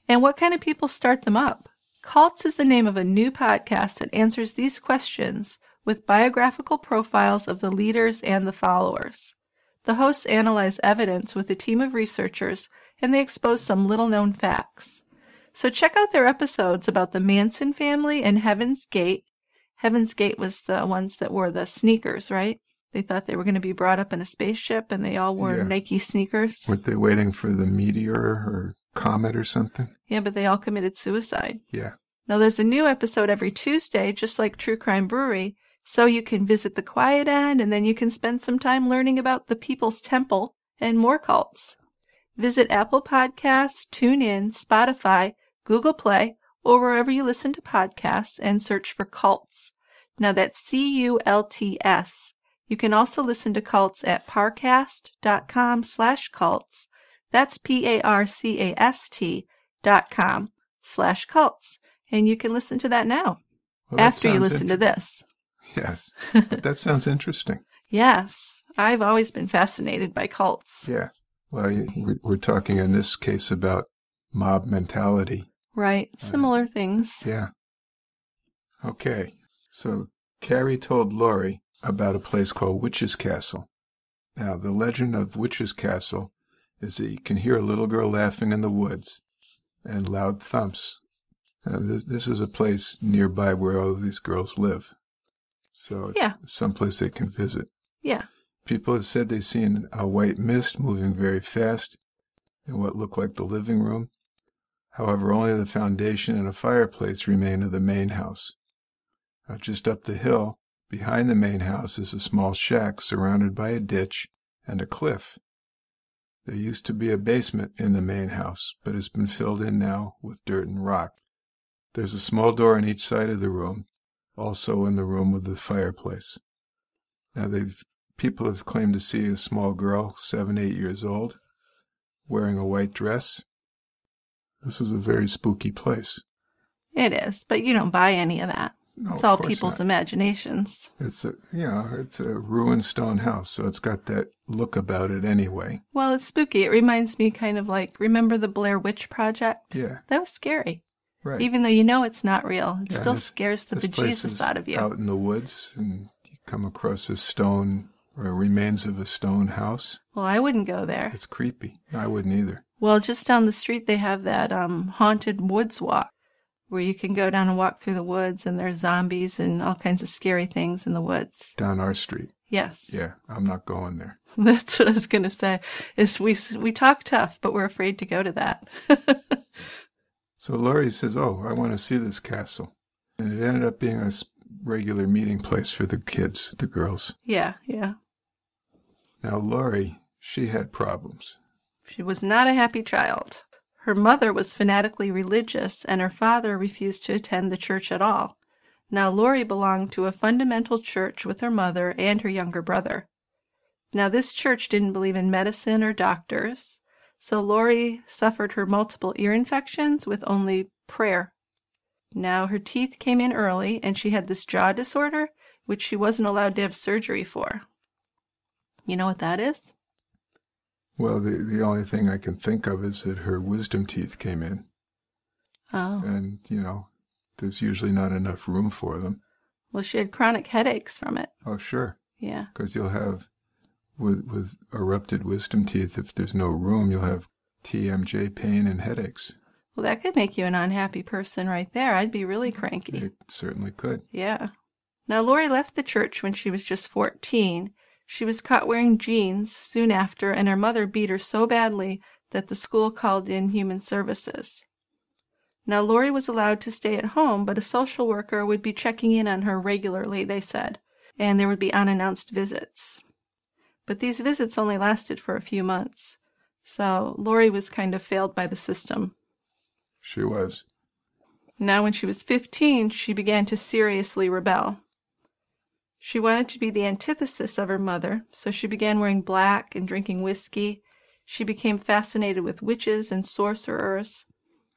And what kind of people start them up? Cults is the name of a new podcast that answers these questions with biographical profiles of the leaders and the followers. The hosts analyze evidence with a team of researchers, and they expose some little-known facts. So check out their episodes about the Madison family and Heaven's Gate. Heaven's Gate was the ones that wore the sneakers, right? They thought they were going to be brought up in a spaceship, and they all wore Nike sneakers. Weren't they waiting for the meteor or comet or something? Yeah, but they all committed suicide. Yeah. Now, there's a new episode every Tuesday, just like True Crime Brewery, so you can visit the quiet end, and then you can spend some time learning about the People's Temple and more cults. Visit Apple Podcasts, TuneIn, Spotify, Google Play, or wherever you listen to podcasts and search for Cults. Now that's C-U-L-T-S. You can also listen to Cults at parcast.com/cults. That's parcast.com/cults. And you can listen to that now, well, after you listen to this. Yes. That sounds interesting. Yes. I've always been fascinated by cults. Yeah. Well, we're talking in this case about mob mentality. Right. Similar things. Yeah. Okay. So Carrie told Laurie about a place called Witch's Castle. Now, the legend of Witch's Castle is that you can hear a little girl laughing in the woods and loud thumps. Now, this is a place nearby where all of these girls live. So it's someplace they can visit. Yeah. People have said they've seen a white mist moving very fast in what looked like the living room. However, only the foundation and a fireplace remain of the main house. Now, just up the hill, behind the main house, is a small shack surrounded by a ditch and a cliff. There used to be a basement in the main house, but it's been filled in now with dirt and rock. There's a small door on each side of the room, also in the room with the fireplace. Now, people have claimed to see a small girl, 7, 8 years old, wearing a white dress. This is a very spooky place. It is, but you don't buy any of that. No, it's all people's imaginations. It's a ruined stone house, so it's got that look about it anyway. Well, it's spooky. It reminds me kind of like, remember the Blair Witch Project? Yeah. That was scary. Right. Even though you know it's not real, it still scares the bejesus out of you. Out in the woods, and you come across this stone, or remains of a stone house. Well, I wouldn't go there. It's creepy. I wouldn't either. Well, just down the street they have that haunted woods walk, where you can go down and walk through the woods, and there's zombies and all kinds of scary things in the woods. Down our street. Yes. Yeah, I'm not going there. That's what I was going to say, is we talk tough, but we're afraid to go to that. So Laurie says, oh, I want to see this castle. And it ended up being a regular meeting place for the kids, the girls. Yeah. Now, Laurie, she had problems. She was not a happy child. Her mother was fanatically religious, and her father refused to attend the church at all. Now, Laurie belonged to a fundamental church with her mother and her younger brother. Now, this church didn't believe in medicine or doctors. So Laurie suffered her multiple ear infections with only prayer. Now her teeth came in early, and she had this jaw disorder, which she wasn't allowed to have surgery for. You know what that is? Well, the only thing I can think of is that her wisdom teeth came in. Oh. And, you know, there's usually not enough room for them. Well, she had chronic headaches from it. Oh, sure. Yeah. Because you'll have, with erupted wisdom teeth, if there's no room, you'll have TMJ pain and headaches. Well, that could make you an unhappy person right there. I'd be really cranky. It certainly could. Yeah. Now, Laurie left the church when she was just 14. She was caught wearing jeans soon after, and her mother beat her so badly that the school called in human services. Now, Laurie was allowed to stay at home, but a social worker would be checking in on her regularly, they said, and there would be unannounced visits. But these visits only lasted for a few months, so Laurie was kind of failed by the system. She was. Now, when she was 15, she began to seriously rebel. She wanted to be the antithesis of her mother, so she began wearing black and drinking whiskey. She became fascinated with witches and sorcerers.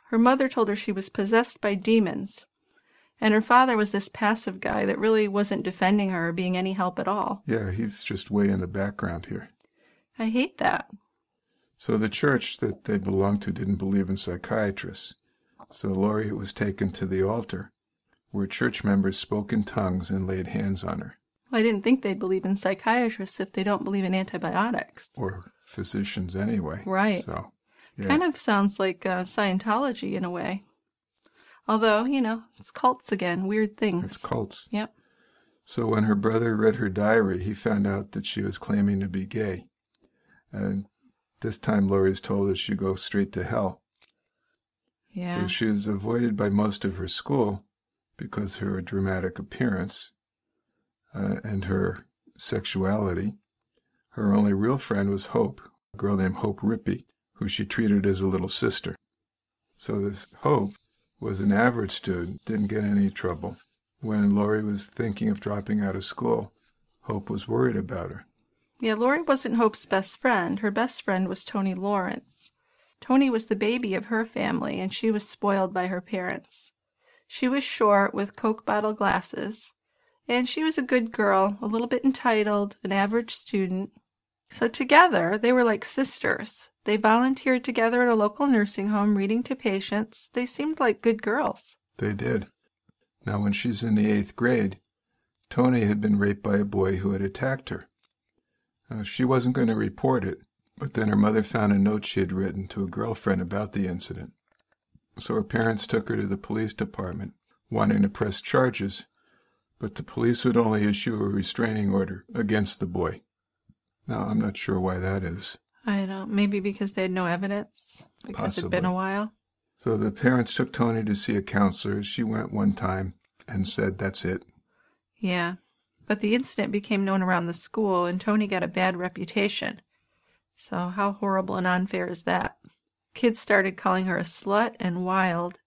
Her mother told her she was possessed by demons, and her father was this passive guy that really wasn't defending her or being any help at all. Yeah, he's just way in the background here. I hate that. So the church that they belonged to didn't believe in psychiatrists, so Laurie was taken to the altar, where church members spoke in tongues and laid hands on her. Well, I didn't think they'd believe in psychiatrists if they don't believe in antibiotics. Or physicians anyway. Right. So. Yeah. Kind of sounds like Scientology in a way. Although, you know, it's cults again, weird things. It's cults. Yep. So when her brother read her diary, he found out that she was claiming to be gay. And this time Laurie's told that she'd go straight to hell. Yeah. So she was avoided by most of her school because of her dramatic appearance and her sexuality. Her only real friend was Hope, a girl named Hope Rippey, who she treated as a little sister. So this Hope was an average student, didn't get any trouble. When Laurie was thinking of dropping out of school, Hope was worried about her. Yeah, Laurie wasn't Hope's best friend. Her best friend was Toni Lawrence. Toni was the baby of her family, and she was spoiled by her parents. She was short, with Coke bottle glasses, and she was a good girl, a little bit entitled, an average student. So together, they were like sisters. They volunteered together at a local nursing home, reading to patients. They seemed like good girls. They did. Now, when she's in the 8th grade, Toni had been raped by a boy who had attacked her. She wasn't going to report it, but then her mother found a note she had written to a girlfriend about the incident. So her parents took her to the police department, wanting to press charges, but the police would only issue a restraining order against the boy. Now, I'm not sure why that is. I don't. Maybe because they had no evidence. Because it had been a while. So the parents took Toni to see a counselor. She went one time and said, that's it. Yeah. But the incident became known around the school, and Toni got a bad reputation. So how horrible and unfair is that? Kids started calling her a slut and wild.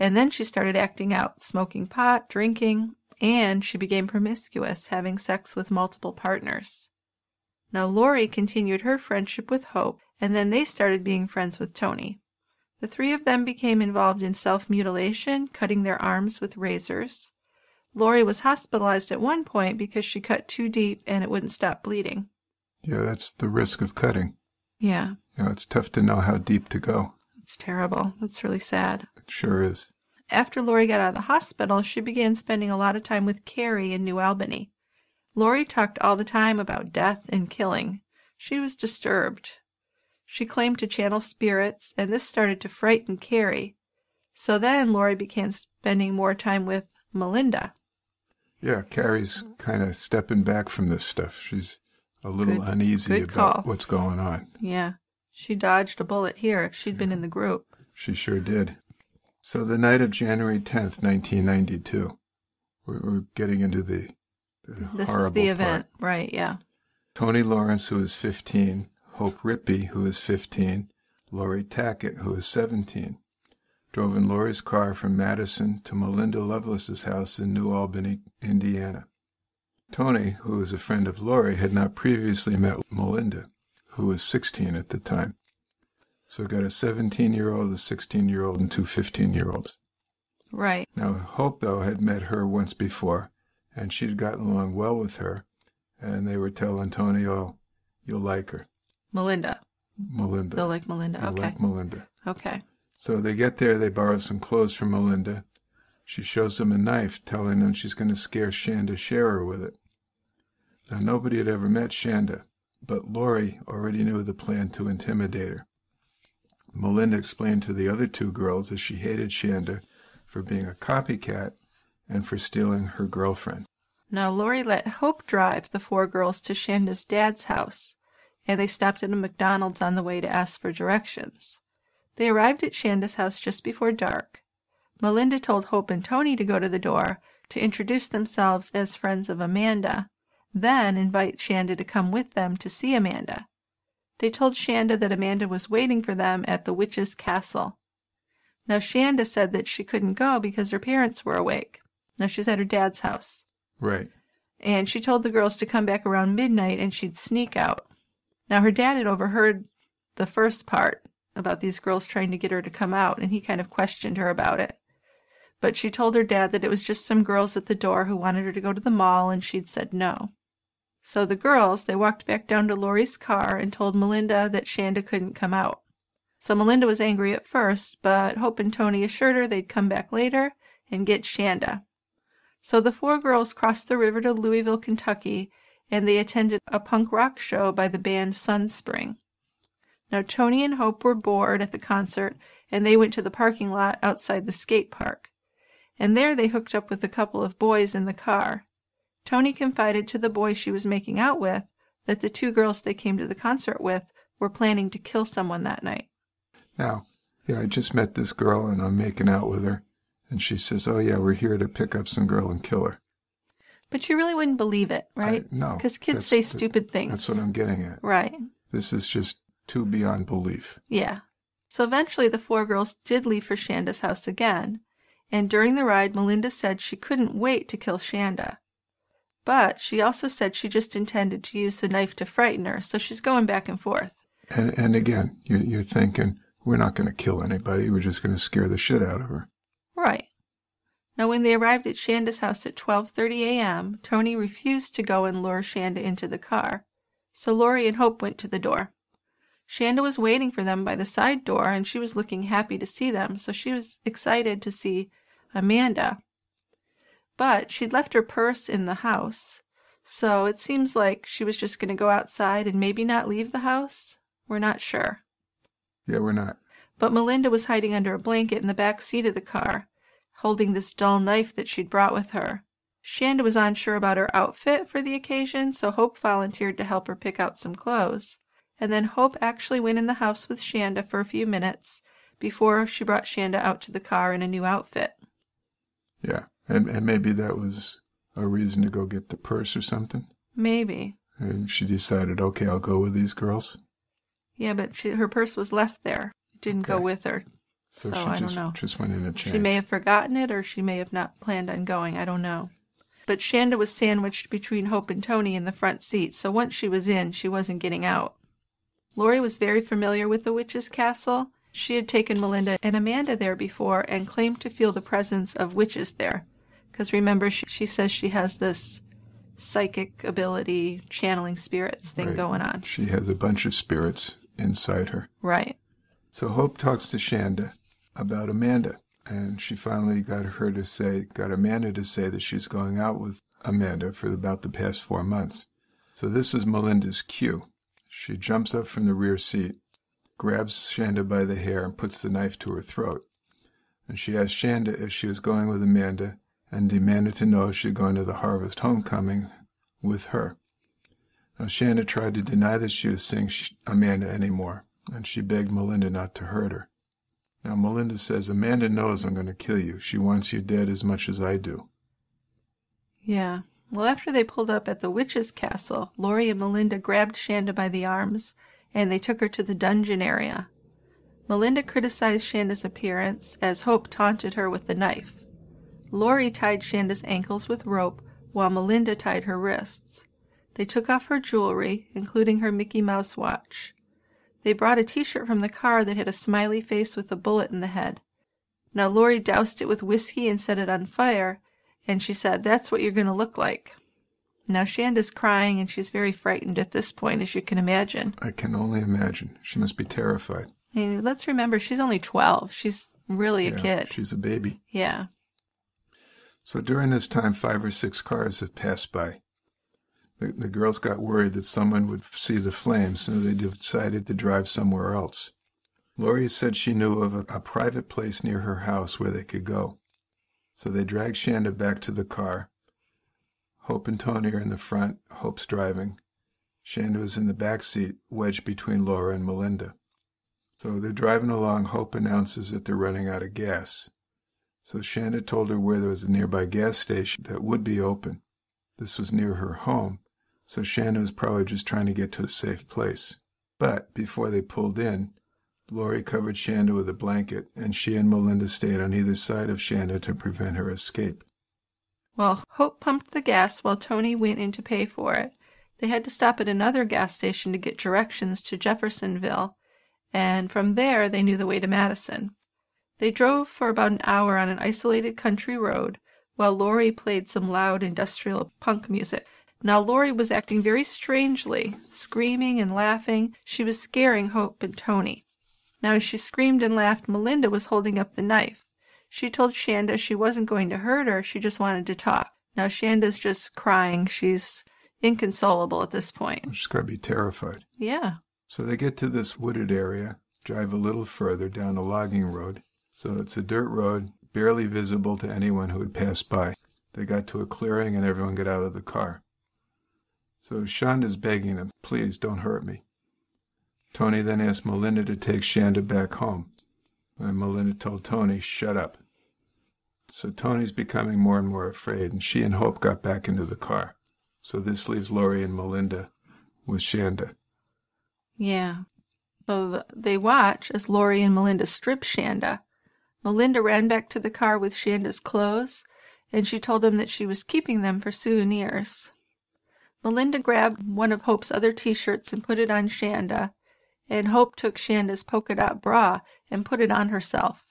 And then she started acting out, smoking pot, drinking, and she became promiscuous, having sex with multiple partners. Now, Laurie continued her friendship with Hope, and then they started being friends with Toni. The three of them became involved in self-mutilation, cutting their arms with razors. Laurie was hospitalized at one point because she cut too deep and it wouldn't stop bleeding. Yeah, that's the risk of cutting. Yeah. You know, it's tough to know how deep to go. It's terrible. That's really sad. It sure is. After Laurie got out of the hospital, she began spending a lot of time with Carrie in New Albany. Laurie talked all the time about death and killing. She was disturbed. She claimed to channel spirits, and this started to frighten Carrie. So then Laurie began spending more time with Melinda. Yeah, Carrie's kind of stepping back from this stuff. She's a little uneasy about what's going on. Yeah, she dodged a bullet here if she'd been in the group. She sure did. So the night of January 10th, 1992, we're getting into the... This is the event, right, yeah. Toni Lawrence, who is 15, Hope Rippey, who is 15, Laurie Tackett, who is 17, drove in Laurie's car from Madison to Melinda Loveless's house in New Albany, Indiana. Toni, who is a friend of Laurie, had not previously met Melinda, who was 16 at the time. So got a 17-year-old, a 16-year-old, and two 15-year-olds. Right. Now, Hope, though, had met her once before, and she'd gotten along well with her, and they were telling Toni, oh, you'll like her. Melinda. They'll like Melinda, okay. So they get there, they borrow some clothes from Melinda. She shows him a knife, telling him she's going to scare Shanda Scherer with it. Now, nobody had ever met Shanda, but Laurie already knew the plan to intimidate her. Melinda explained to the other two girls that she hated Shanda for being a copycat and for stealing her girlfriend. Now, Laurie let Hope drive the four girls to Shanda's dad's house, and they stopped at a McDonald's on the way to ask for directions. They arrived at Shanda's house just before dark. Melinda told Hope and Toni to go to the door to introduce themselves as friends of Amanda, then invite Shanda to come with them to see Amanda. They told Shanda that Amanda was waiting for them at the Witch's Castle. Now, Shanda said that she couldn't go because her parents were awake. Now, she's at her dad's house. Right. And she told the girls to come back around midnight and she'd sneak out. Now, her dad had overheard the first part about these girls trying to get her to come out, and he kind of questioned her about it. But she told her dad that it was just some girls at the door who wanted her to go to the mall, and she'd said no. So the girls, they walked back down to Laurie's car and told Melinda that Shanda couldn't come out. So Melinda was angry at first, but Hope and Toni assured her they'd come back later and get Shanda. So the four girls crossed the river to Louisville, Kentucky, and they attended a punk rock show by the band Sunspring. Now, Toni and Hope were bored at the concert, and they went to the parking lot outside the skate park. And there they hooked up with a couple of boys in the car. Toni confided to the boy she was making out with that the two girls they came to the concert with were planning to kill someone that night. Now, yeah, I just met this girl and I'm making out with her. And she says, oh yeah, we're here to pick up some girl and kill her. But you really wouldn't believe it, right? No. Because kids say stupid things. That's what I'm getting at. Right. This is just too beyond belief. Yeah. So eventually the four girls did leave for Shanda's house again. And during the ride, Melinda said she couldn't wait to kill Shanda. But she also said she just intended to use the knife to frighten her, so she's going back and forth. And again, you're thinking, we're not going to kill anybody, we're just going to scare the shit out of her. Right. Now, when they arrived at Shanda's house at 12:30 a.m., Toni refused to go and lure Shanda into the car, so Laurie and Hope went to the door. Shanda was waiting for them by the side door, and she was looking happy to see them, so she was excited to see Amanda. But she'd left her purse in the house, so it seems like she was just going to go outside and maybe not leave the house. We're not sure. Yeah, we're not. But Melinda was hiding under a blanket in the back seat of the car, holding this dull knife that she'd brought with her. Shanda was unsure about her outfit for the occasion, so Hope volunteered to help her pick out some clothes. And then Hope actually went in the house with Shanda for a few minutes before she brought Shanda out to the car in a new outfit. Yeah, and maybe that was a reason to go get the purse or something? Maybe. And she decided, okay, I'll go with these girls? Yeah, but her purse was left there. It didn't go with her. So I don't know. Just went in a chain. She may have forgotten it, or she may have not planned on going. I don't know. But Shanda was sandwiched between Hope and Toni in the front seat, so once she was in, she wasn't getting out. Laurie was very familiar with the Witch's Castle. She had taken Melinda and Amanda there before and claimed to feel the presence of witches there. Because remember, she says she has this psychic ability, channeling spirits thing going on. She has a bunch of spirits inside her. Right. So Hope talks to Shanda about Amanda. And she finally got Amanda to say that she's going out with Amanda for about the past 4 months. So this is Melinda's cue. She jumps up from the rear seat, grabs Shanda by the hair, and puts the knife to her throat. And she asked Shanda if she was going with Amanda and demanded to know if she was going to the Harvest Homecoming with her. Now, Shanda tried to deny that she was seeing Amanda anymore, and she begged Melinda not to hurt her. Now, Melinda says, Amanda knows I'm going to kill you. She wants you dead as much as I do. Yeah. Well, after they pulled up at the Witch's Castle, Laurie and Melinda grabbed Shanda by the arms, and they took her to the dungeon area. Melinda criticized Shanda's appearance as Hope taunted her with the knife. Laurie tied Shanda's ankles with rope while Melinda tied her wrists. They took off her jewelry, including her Mickey Mouse watch. They brought a T-shirt from the car that had a smiley face with a bullet in the head. Now, Laurie doused it with whiskey and set it on fire, and she said, that's what you're going to look like. Now, Shanda's crying, and she's very frightened at this point, as you can imagine. I can only imagine. She must be terrified. And let's remember, she's only 12. She's really a kid. She's a baby. Yeah. So during this time, 5 or 6 cars have passed by. The girls got worried that someone would see the flames, so they decided to drive somewhere else. Laurie said she knew of a private place near her house where they could go. So they dragged Shanda back to the car. Hope and Toni are in the front. Hope's driving. Shanda is in the back seat, wedged between Laura and Melinda. So they're driving along. Hope announces that they're running out of gas. So Shanda told her where there was a nearby gas station that would be open. This was near her home, so Shanda was probably just trying to get to a safe place. But before they pulled in, Laurie covered Shanda with a blanket, and she and Melinda stayed on either side of Shanda to prevent her escape. Well, Hope pumped the gas while Toni went in to pay for it. They had to stop at another gas station to get directions to Jeffersonville, and from there they knew the way to Madison. They drove for about an hour on an isolated country road, while Laurie played some loud industrial punk music. Now Laurie was acting very strangely, screaming and laughing. She was scaring Hope and Toni. Now, as she screamed and laughed, Melinda was holding up the knife. She told Shanda she wasn't going to hurt her, she just wanted to talk. Now, Shanda's just crying. She's inconsolable at this point. She's got to be terrified. Yeah. So they get to this wooded area, drive a little further down a logging road. So it's a dirt road, barely visible to anyone who would pass by. They got to a clearing and everyone got out of the car. So Shanda's begging them, please don't hurt me. Toni then asked Melinda to take Shanda back home. And Melinda told Toni, shut up. So Tony's becoming more and more afraid, and she and Hope got back into the car. So this leaves Laurie and Melinda with Shanda. Yeah. So they watch as Laurie and Melinda strip Shanda. Melinda ran back to the car with Shanda's clothes, and she told them that she was keeping them for souvenirs. Melinda grabbed one of Hope's other T-shirts and put it on Shanda, and Hope took Shanda's polka-dot bra and put it on herself.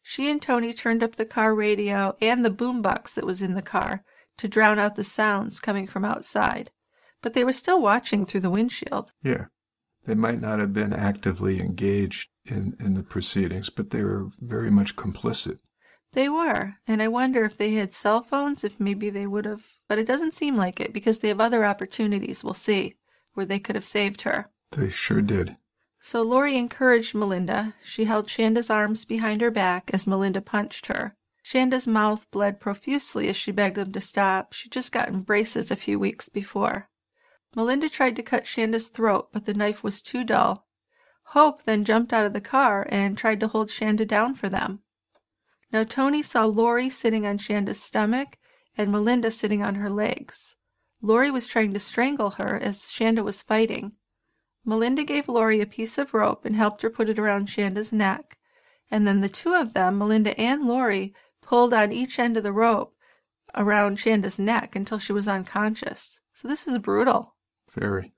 She and Toni turned up the car radio and the boombox that was in the car to drown out the sounds coming from outside, but they were still watching through the windshield. Yeah, they might not have been actively engaged in the proceedings, but they were very much complicit. They were, and I wonder if they had cell phones, if maybe they would have, but it doesn't seem like it, because they have other opportunities, we'll see, where they could have saved her. They sure did. So Laurie encouraged Melinda. She held Shanda's arms behind her back as Melinda punched her. Shanda's mouth bled profusely as she begged them to stop. She'd just gotten braces a few weeks before. Melinda tried to cut Shanda's throat, but the knife was too dull. Hope then jumped out of the car and tried to hold Shanda down for them. Now Toni saw Laurie sitting on Shanda's stomach and Melinda sitting on her legs. Laurie was trying to strangle her as Shanda was fighting. Melinda gave Laurie a piece of rope and helped her put it around Shanda's neck, and then the two of them, Melinda and Laurie, pulled on each end of the rope around Shanda's neck until she was unconscious. So this is brutal. Very.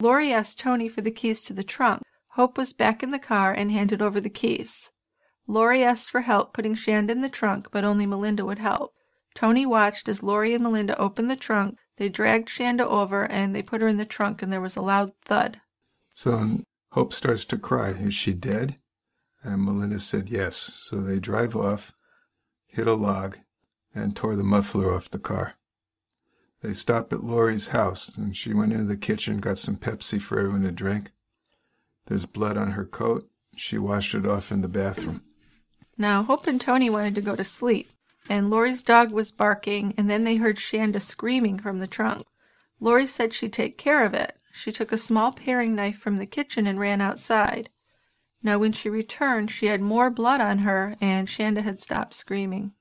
Laurie asked Toni for the keys to the trunk. Hope was back in the car and handed over the keys. Laurie asked for help putting Shanda in the trunk, but only Melinda would help. Toni watched as Laurie and Melinda opened the trunk. They dragged Shanda over and they put her in the trunk, and there was a loud thud. So Hope starts to cry. Is she dead? And Melinda said yes. So they drive off, hit a log, and tore the muffler off the car. They stopped at Laurie's house, and she went into the kitchen, got some Pepsi for everyone to drink. There's blood on her coat. She washed it off in the bathroom. Now, Hope and Toni wanted to go to sleep, and Laurie's dog was barking, and then they heard Shanda screaming from the trunk. Laurie said she'd take care of it. She took a small paring knife from the kitchen and ran outside. Now when she returned, she had more blood on her, and Shanda had stopped screaming.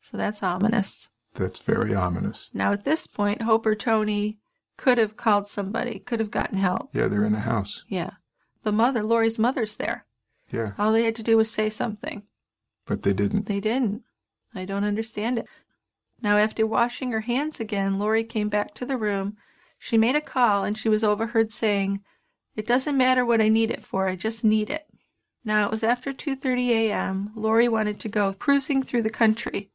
So that's ominous. That's very ominous. Now at this point, Hope or Toni could have called somebody, could have gotten help. Yeah, they're in the house. Yeah. The mother, Laurie's mother's there. Yeah. All they had to do was say something. But they didn't. They didn't. I don't understand it. Now after washing her hands again, Laurie came back to the room. She made a call, and she was overheard saying, "It doesn't matter what I need it for, I just need it." Now, it was after 2:30 a.m. Laurie wanted to go cruising through the country.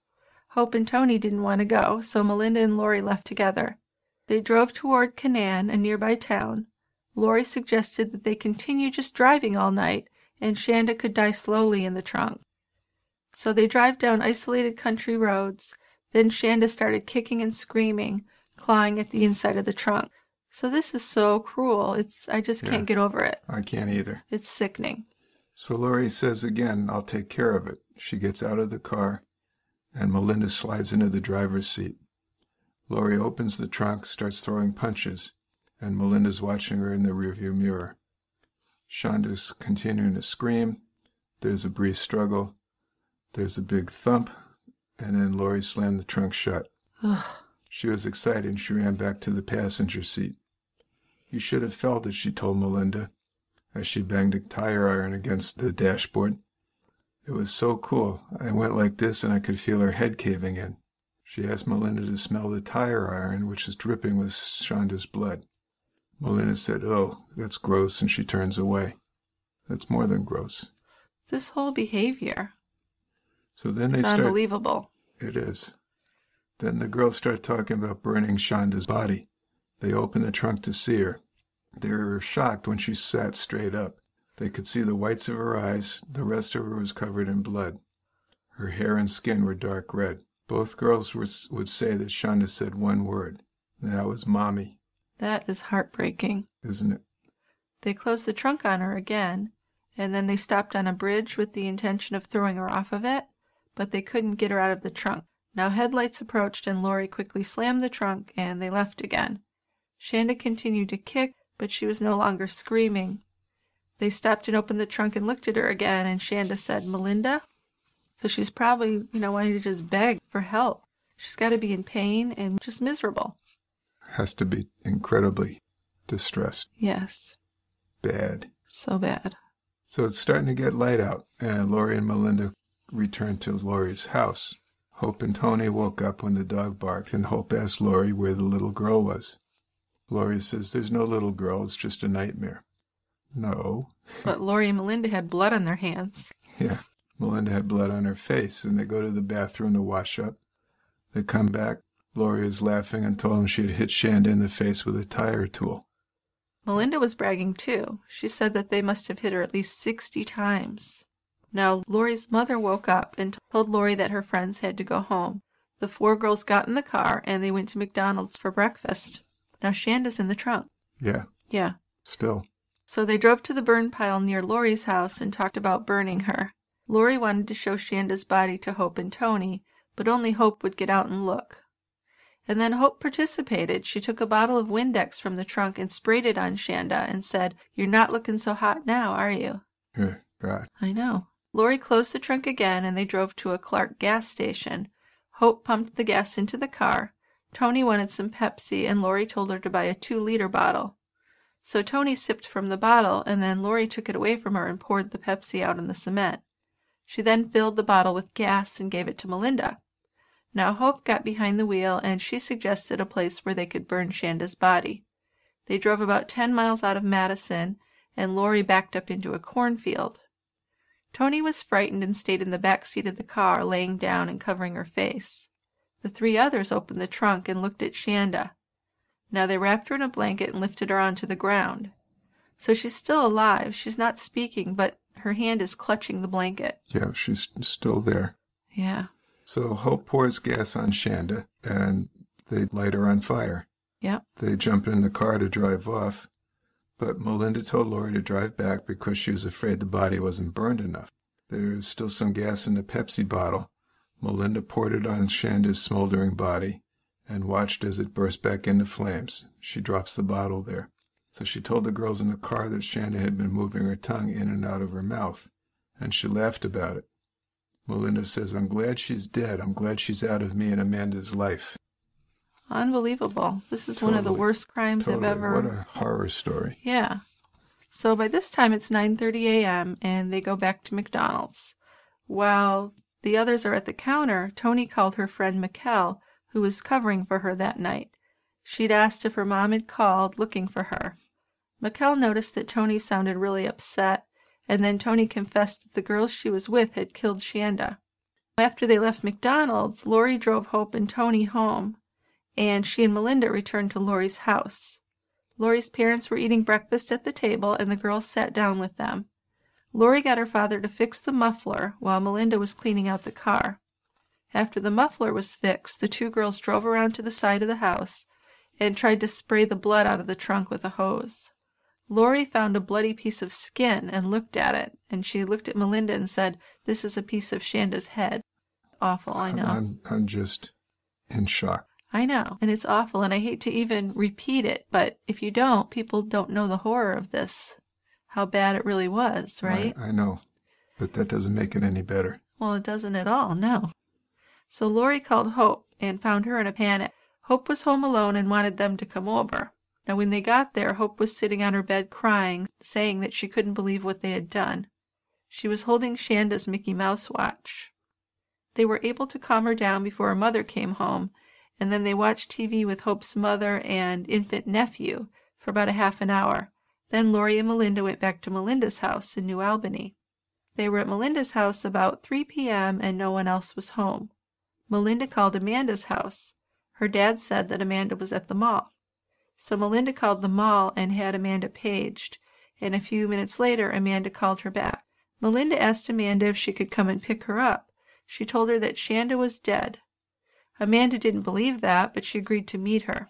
Hope and Toni didn't want to go, so Melinda and Laurie left together. They drove toward Canaan, a nearby town. Laurie suggested that they continue just driving all night, and Shanda could die slowly in the trunk. So they drive down isolated country roads. Then Shanda started kicking and screaming, clawing at the inside of the trunk. So this is so cruel. I just can't get over it. I can't either. It's sickening. So Laurie says again, I'll take care of it. She gets out of the car, and Melinda slides into the driver's seat. Laurie opens the trunk, starts throwing punches, and Melinda's watching her in the rearview mirror. Shanda's continuing to scream. There's a brief struggle. There's a big thump, and then Laurie slammed the trunk shut. Ugh. She was excited, and she ran back to the passenger seat. You should have felt it, she told Melinda, as she banged a tire iron against the dashboard. It was so cool. I went like this, and I could feel her head caving in. She asked Melinda to smell the tire iron, which was dripping with Shanda's blood. Melinda said, oh, that's gross, and she turns away. That's more than gross. This whole behavior. So then it's unbelievable. It is. Then the girls start talking about burning Shanda's body. They open the trunk to see her. They were shocked when she sat straight up. They could see the whites of her eyes. The rest of her was covered in blood. Her hair and skin were dark red. Both girls would say that Shanda said one word. And that was Mommy. That is heartbreaking. Isn't it? They closed the trunk on her again, and then they stopped on a bridge with the intention of throwing her off of it, but they couldn't get her out of the trunk. Now headlights approached, and Laurie quickly slammed the trunk, and they left again. Shanda continued to kick, but she was no longer screaming. They stopped and opened the trunk and looked at her again, and Shanda said, Melinda? So she's probably, wanting to just beg for help. She's got to be in pain and just miserable. Has to be incredibly distressed. Yes. Bad. So bad. So it's starting to get light out, and Laurie and Melinda returned to Laurie's house. Hope and Toni woke up when the dog barked, and Hope asked Laurie where the little girl was. Laurie says, there's no little girl, it's just a nightmare. No. But Laurie and Melinda had blood on their hands. Yeah. Melinda had blood on her face, and they go to the bathroom to wash up. They come back. Laurie is laughing and told him she had hit Shanda in the face with a tire tool. Melinda was bragging, too. She said that they must have hit her at least 60 times. Now, Laurie's mother woke up and told Laurie that her friends had to go home. The four girls got in the car, and they went to McDonald's for breakfast. Now, Shanda's in the trunk. Yeah. Yeah. Still. So they drove to the burn pile near Laurie's house and talked about burning her. Laurie wanted to show Shanda's body to Hope and Toni, but only Hope would get out and look. And then Hope participated. She took a bottle of Windex from the trunk and sprayed it on Shanda and said, You're not looking so hot now, are you? Yeah, right. I know. Laurie closed the trunk again, and they drove to a Clark gas station. Hope pumped the gas into the car. Toni wanted some Pepsi, and Laurie told her to buy a 2-liter bottle. So Toni sipped from the bottle, and then Laurie took it away from her and poured the Pepsi out in the cement. She then filled the bottle with gas and gave it to Melinda. Now Hope got behind the wheel, and she suggested a place where they could burn Shanda's body. They drove about 10 miles out of Madison, and Laurie backed up into a cornfield. Toni was frightened and stayed in the back seat of the car, laying down and covering her face. The three others opened the trunk and looked at Shanda. Now they wrapped her in a blanket and lifted her onto the ground. So she's still alive. She's not speaking, but her hand is clutching the blanket. Yeah, she's still there. Yeah. So Hope pours gas on Shanda, and they light her on fire. Yep. They jump in the car to drive off, but Melinda told Laurie to drive back because she was afraid the body wasn't burned enough. There is still some gas in the Pepsi bottle. Melinda poured it on Shanda's smoldering body and watched as it burst back into flames. She drops the bottle there. So she told the girls in the car that Shanda had been moving her tongue in and out of her mouth, and she laughed about it. Melinda says, I'm glad she's dead. I'm glad she's out of me and Amanda's life. Unbelievable. This is one of the worst crimes I've ever... What a horror story. Yeah. So by this time, it's 9:30 a.m., and they go back to McDonald's. While the others are at the counter, Toni called her friend Mikkel, who was covering for her that night. She'd asked if her mom had called, looking for her. Mikkel noticed that Toni sounded really upset, and then Toni confessed that the girls she was with had killed Shanda. After they left McDonald's, Laurie drove Hope and Toni home, and she and Melinda returned to Laurie's house. Laurie's parents were eating breakfast at the table, and the girls sat down with them. Laurie got her father to fix the muffler while Melinda was cleaning out the car. After the muffler was fixed, the two girls drove around to the side of the house and tried to spray the blood out of the trunk with a hose. Laurie found a bloody piece of skin and looked at it, and she looked at Melinda and said, "This is a piece of Shanda's head." Awful, I know. I'm just in shock. I know, and it's awful, and I hate to even repeat it, but if you don't, people don't know the horror of this, how bad it really was, right? I know, but that doesn't make it any better. Well, it doesn't at all, no. So Laurie called Hope and found her in a panic. Hope was home alone and wanted them to come over. Now, when they got there, Hope was sitting on her bed crying, saying that she couldn't believe what they had done. She was holding Shanda's Mickey Mouse watch. They were able to calm her down before her mother came home, and then they watched TV with Hope's mother and infant nephew for about a half an hour. Then Laurie and Melinda went back to Melinda's house in New Albany. They were at Melinda's house about 3 p.m. and no one else was home. Melinda called Amanda's house. Her dad said that Amanda was at the mall. So Melinda called the mall and had Amanda paged, and a few minutes later Amanda called her back. Melinda asked Amanda if she could come and pick her up. She told her that Shanda was dead. Amanda didn't believe that, but she agreed to meet her.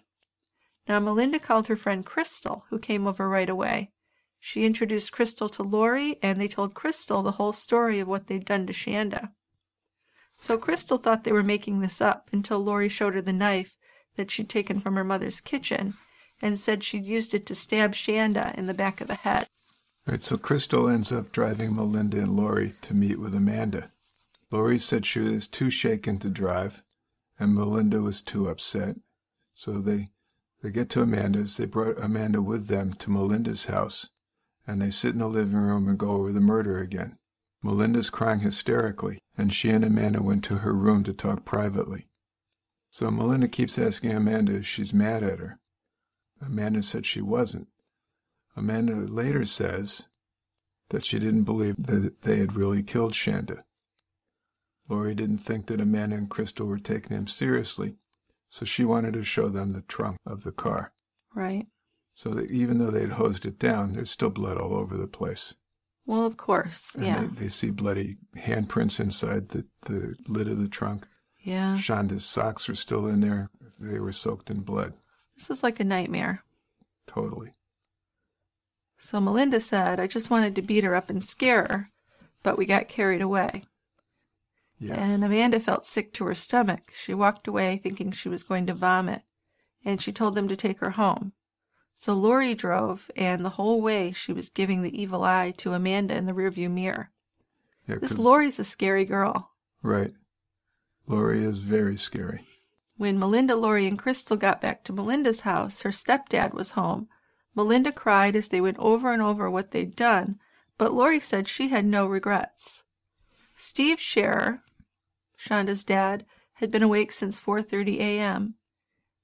Now Melinda called her friend Crystal, who came over right away. She introduced Crystal to Laurie, and they told Crystal the whole story of what they'd done to Shanda. So Crystal thought they were making this up until Laurie showed her the knife that she'd taken from her mother's kitchen and said she'd used it to stab Shanda in the back of the head. All right, so Crystal ends up driving Melinda and Laurie to meet with Amanda. Laurie said she was too shaken to drive, and Melinda was too upset. So they get to Amanda's. They brought Amanda with them to Melinda's house, and they sit in the living room and go over the murder again. Melinda's crying hysterically, and she and Amanda went to her room to talk privately. So Melinda keeps asking Amanda if she's mad at her. Amanda said she wasn't. Amanda later says that she didn't believe that they had really killed Shanda. Laurie didn't think that Amanda and Crystal were taking him seriously, so she wanted to show them the trunk of the car. Right. So that even though they'd hosed it down, there's still blood all over the place. Well, of course, and yeah. They see bloody handprints inside the lid of the trunk. Yeah. Shanda's socks were still in there. They were soaked in blood. This is like a nightmare. Totally. So Melinda said, "I just wanted to beat her up and scare her, but we got carried away." Yes. And Amanda felt sick to her stomach. She walked away thinking she was going to vomit, and she told them to take her home. So Laurie drove, and the whole way she was giving the evil eye to Amanda in the rearview mirror. Yeah, this Laurie's a scary girl. Right. Laurie is very scary. When Melinda, Laurie, and Crystal got back to Melinda's house, her stepdad was home. Melinda cried as they went over and over what they'd done, but Laurie said she had no regrets. Steve Scherer, Shanda's dad, had been awake since 4:30 a.m.,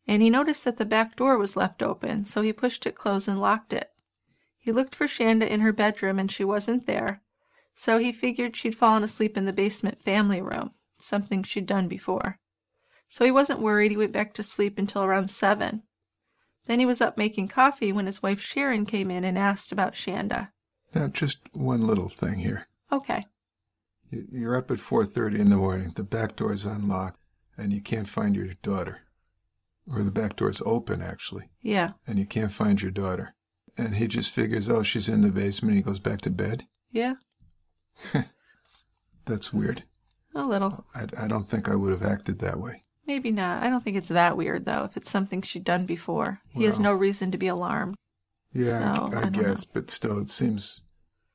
and he noticed that the back door was left open, so he pushed it closed and locked it. He looked for Shanda in her bedroom, and she wasn't there, so he figured she'd fallen asleep in the basement family room, something she'd done before. So he wasn't worried. He went back to sleep until around 7. Then he was up making coffee when his wife Sharon came in and asked about Shanda. Now, just one little thing here. Okay. You're up at 4:30 in the morning. The back door is unlocked, and you can't find your daughter. Or the back door is open, actually. Yeah. And you can't find your daughter. And he just figures, oh, she's in the basement. He goes back to bed. Yeah. That's weird. A little. I don't think I would have acted that way. Maybe not. I don't think it's that weird, though, if it's something she'd done before. Well, he has no reason to be alarmed. Yeah, so, I guess, but still, it seems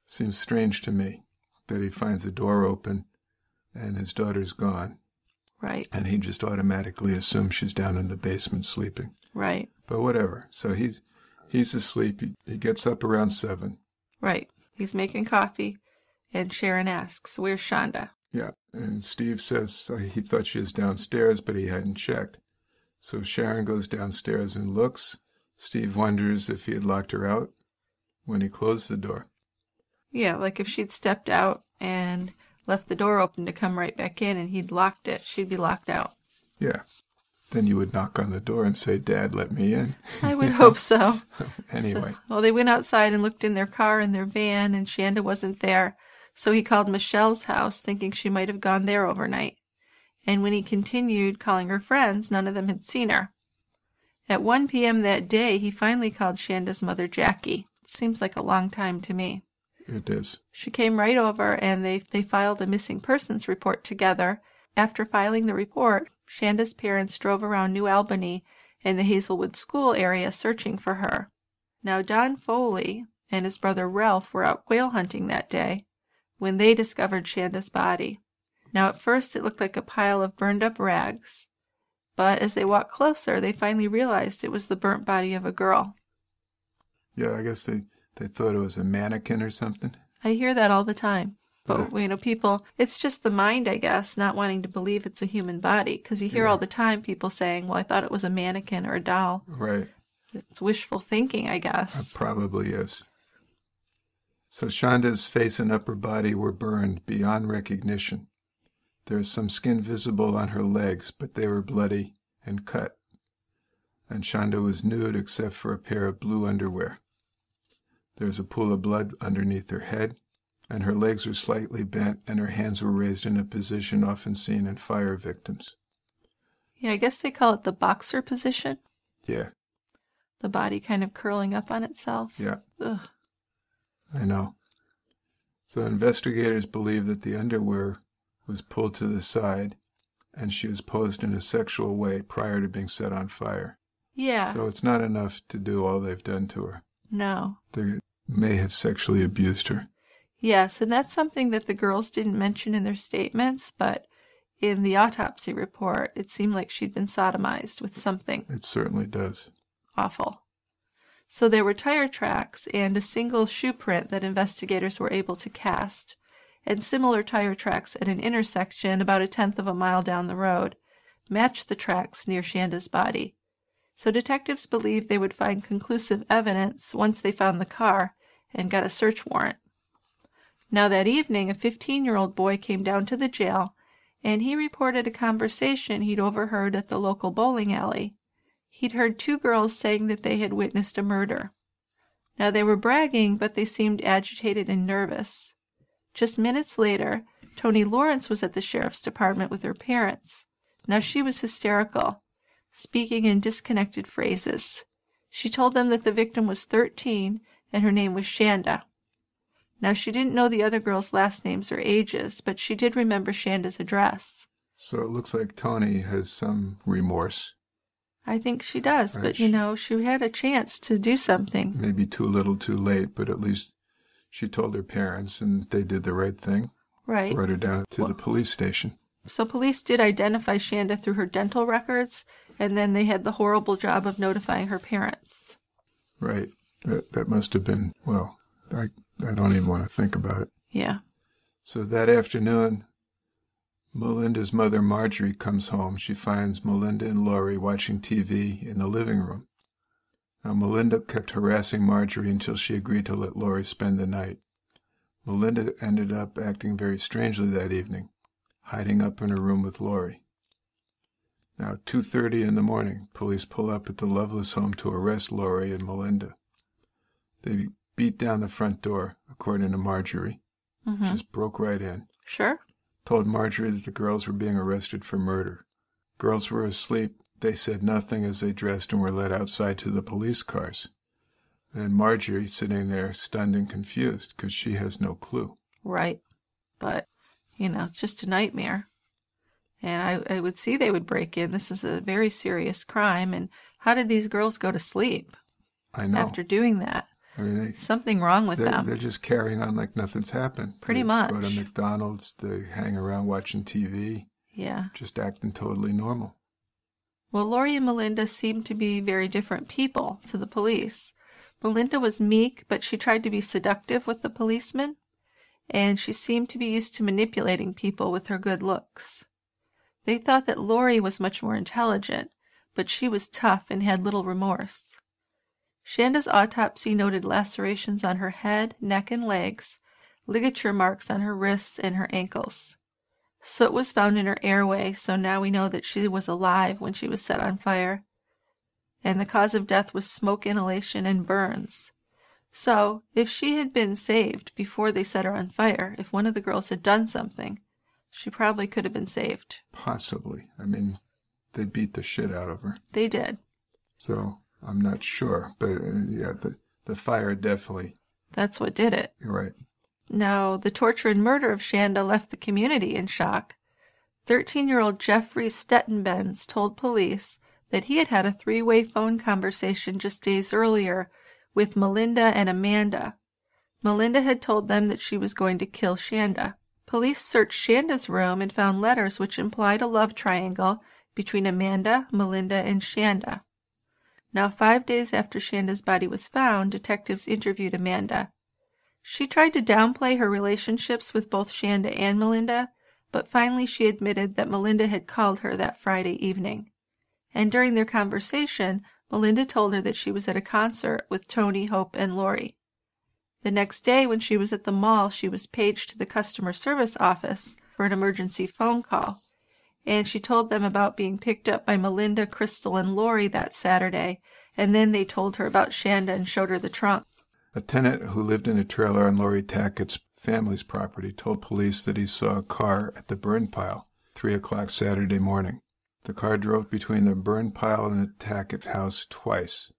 strange to me that he finds the door open and his daughter's gone. Right. And he just automatically assumes she's down in the basement sleeping. Right. But whatever. So he's asleep. He gets up around 7. Right. He's making coffee, and Sharon asks, "Where's Shanda?" Yeah, and Steve says he thought she was downstairs, but he hadn't checked. So Sharon goes downstairs and looks. Steve wonders if he had locked her out when he closed the door. Yeah, like if she'd stepped out and left the door open to come right back in and he'd locked it, she'd be locked out. Yeah. Then you would knock on the door and say, "Dad, let me in." I would hope so. Anyway. So, well, they went outside and looked in their car and their van, and Shanda wasn't there. So he called Michelle's house, thinking she might have gone there overnight. and when he continued calling her friends, none of them had seen her. At 1 p.m. that day, he finally called Shanda's mother, Jackie. Seems like a long time to me. It is. She came right over, and they filed a missing persons report together. After filing the report, Shanda's parents drove around New Albany and the Hazelwood School area searching for her. Now, Don Foley and his brother Ralph were out quail hunting that day when they discovered Shanda's body. Now, at first, it looked like a pile of burned-up rags, but as they walked closer, they finally realized it was the burnt body of a girl. Yeah, I guess they thought it was a mannequin or something. I hear that all the time. But, you know, people, it's just the mind, I guess, not wanting to believe it's a human body. Because you hear all the time people saying, well, I thought it was a mannequin or a doll. Right. It's wishful thinking, I guess. It probably is. So Shanda's face and upper body were burned beyond recognition. There is some skin visible on her legs, but they were bloody and cut. And Shanda was nude except for a pair of blue underwear. There is a pool of blood underneath her head, and her legs were slightly bent, and her hands were raised in a position often seen in fire victims. Yeah, I guess they call it the boxer position. Yeah. The body kind of curling up on itself. Yeah. Ugh. I know. So investigators believe that the underwear was pulled to the side, and she was posed in a sexual way prior to being set on fire. Yeah. So it's not enough to do all they've done to her. No. They may have sexually abused her. Yes, and that's something that the girls didn't mention in their statements, but in the autopsy report, it seemed like she'd been sodomized with something. It certainly does. Awful. So there were tire tracks and a single shoe print that investigators were able to cast, and similar tire tracks at an intersection about 1/10 of a mile down the road matched the tracks near Shanda's body. So detectives believed they would find conclusive evidence once they found the car and got a search warrant. Now that evening, a 15-year-old boy came down to the jail, and he reported a conversation he'd overheard at the local bowling alley. He'd heard two girls saying that they had witnessed a murder. Now they were bragging, but they seemed agitated and nervous. Just minutes later, Toni Lawrence was at the sheriff's department with her parents. Now she was hysterical, speaking in disconnected phrases. She told them that the victim was 13 and her name was Shanda. Now she didn't know the other girls' last names or ages, but she did remember Shanda's address. So it looks like Toni has some remorse. I think she does, right, but you know, she had a chance to do something. Maybe too little too late, but at least she told her parents, and they did the right thing. Right. Brought her down to the police station. So police did identify Shanda through her dental records, and then they had the horrible job of notifying her parents. Right. That must have been, well, I don't even want to think about it. Yeah. So that afternoon, Melinda's mother, Marjorie, comes home. She finds Melinda and Laurie watching TV in the living room. Now, Melinda kept harassing Marjorie until she agreed to let Laurie spend the night. Melinda ended up acting very strangely that evening, hiding up in her room with Laurie. Now, 2:30 in the morning, police pull up at the Loveless home to arrest Laurie and Melinda. They beat down the front door, according to Marjorie. Mm-hmm. Just broke right in. Sure. Told Marjorie that the girls were being arrested for murder. Girls were asleep. They said nothing as they dressed and were led outside to the police cars. And Marjorie sitting there stunned and confused because she has no clue. Right. But, you know, it's just a nightmare. And I would see they would break in. This is a very serious crime. And how did these girls go to sleep? I know. After doing that? I mean, something wrong with them. They're just carrying on like nothing's happened. Pretty much. They go to McDonald's. They hang around watching TV. Yeah. Just acting totally normal. Well, Laurie and Melinda seemed to be very different people to the police. Melinda was meek, but she tried to be seductive with the policeman, and she seemed to be used to manipulating people with her good looks. They thought that Laurie was much more intelligent, but she was tough and had little remorse. Shanda's autopsy noted lacerations on her head, neck, and legs, ligature marks on her wrists and her ankles. Soot was found in her airway, so now we know that she was alive when she was set on fire, and the cause of death was smoke inhalation and burns. So, if she had been saved before they set her on fire, if one of the girls had done something, she probably could have been saved. Possibly. I mean, they beat the shit out of her. They did. So I'm not sure, but yeah, the fire definitely. That's what did it. You're right. Now, the torture and murder of Shanda left the community in shock. 13-year-old Jeffrey Stettenbenz told police that he had had a three-way phone conversation just days earlier with Melinda and Amanda. Melinda had told them that she was going to kill Shanda. Police searched Shanda's room and found letters which implied a love triangle between Amanda, Melinda, and Shanda. Now, 5 days after Shanda's body was found, detectives interviewed Amanda. She tried to downplay her relationships with both Shanda and Melinda, but finally she admitted that Melinda had called her that Friday evening. And during their conversation, Melinda told her that she was at a concert with Toni, Hope, and Laurie. The next day, when she was at the mall, she was paged to the customer service office for an emergency phone call, and she told them about being picked up by Melinda, Crystal, and Laurie that Saturday, and then they told her about Shanda and showed her the trunk. A tenant who lived in a trailer on Laurie Tackett's family's property told police that he saw a car at the burn pile 3 o'clock Saturday morning. The car drove between the burn pile and the Tackett house twice.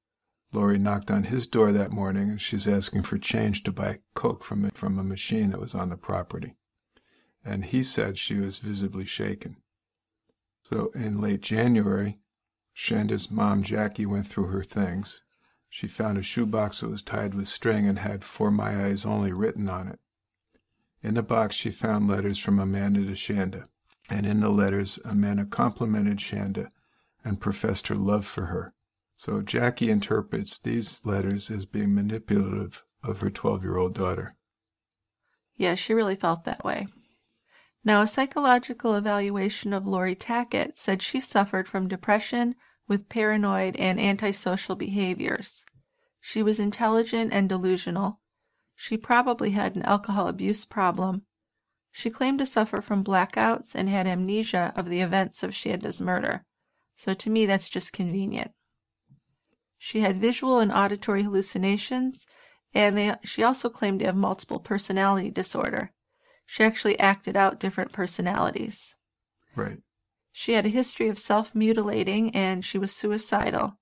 Laurie knocked on his door that morning, and she's asking for change to buy Coke from a machine that was on the property. And he said she was visibly shaken. So in late January, Shanda's mom, Jackie, went through her things. She found a shoebox that was tied with string and had "For My Eyes Only" written on it. In the box, she found letters from Amanda to Shanda, and in the letters, Amanda complimented Shanda and professed her love for her. So Jackie interprets these letters as being manipulative of her 12-year-old daughter. Yeah, she really felt that way. Now, a psychological evaluation of Laurie Tackett said she suffered from depression with paranoid and antisocial behaviors. She was intelligent and delusional. She probably had an alcohol abuse problem. She claimed to suffer from blackouts and had amnesia of the events of Shanda's murder. So to me, that's just convenient. She had visual and auditory hallucinations, and she also claimed to have multiple personality disorder. She actually acted out different personalities. Right. She had a history of self-mutilating, and she was suicidal.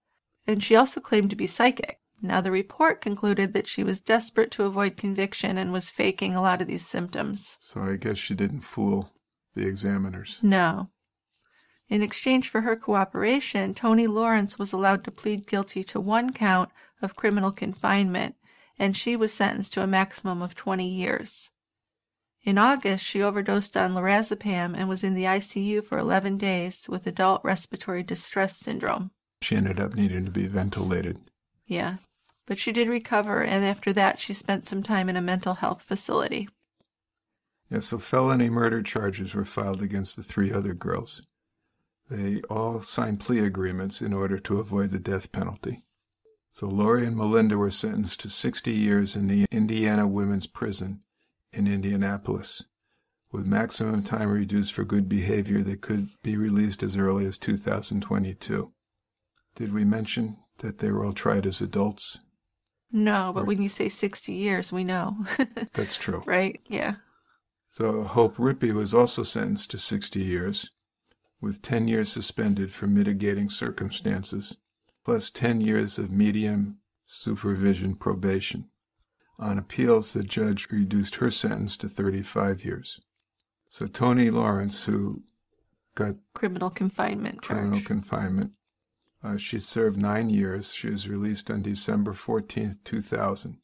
And she also claimed to be psychic. Now, the report concluded that she was desperate to avoid conviction and was faking a lot of these symptoms. So I guess she didn't fool the examiners. No. In exchange for her cooperation, Toni Lawrence was allowed to plead guilty to one count of criminal confinement, and she was sentenced to a maximum of 20 years. In August, she overdosed on lorazepam and was in the ICU for 11 days with adult respiratory distress syndrome. She ended up needing to be ventilated. Yeah, but she did recover, and after that, she spent some time in a mental health facility. Yeah, so felony murder charges were filed against the three other girls. They all signed plea agreements in order to avoid the death penalty. So Laurie and Melinda were sentenced to 60 years in the Indiana Women's Prison in Indianapolis, with maximum time reduced for good behavior that could be released as early as 2022. Did we mention that they were all tried as adults? No, but when you say 60 years, we know. That's true. Right? Yeah. So Hope Rippey was also sentenced to 60 years, with 10 years suspended for mitigating circumstances, plus 10 years of medium supervision probation. On appeals, the judge reduced her sentence to 35 years. So Toni Lawrence, who got criminal confinement, she served 9 years. She was released on December 14, 2000,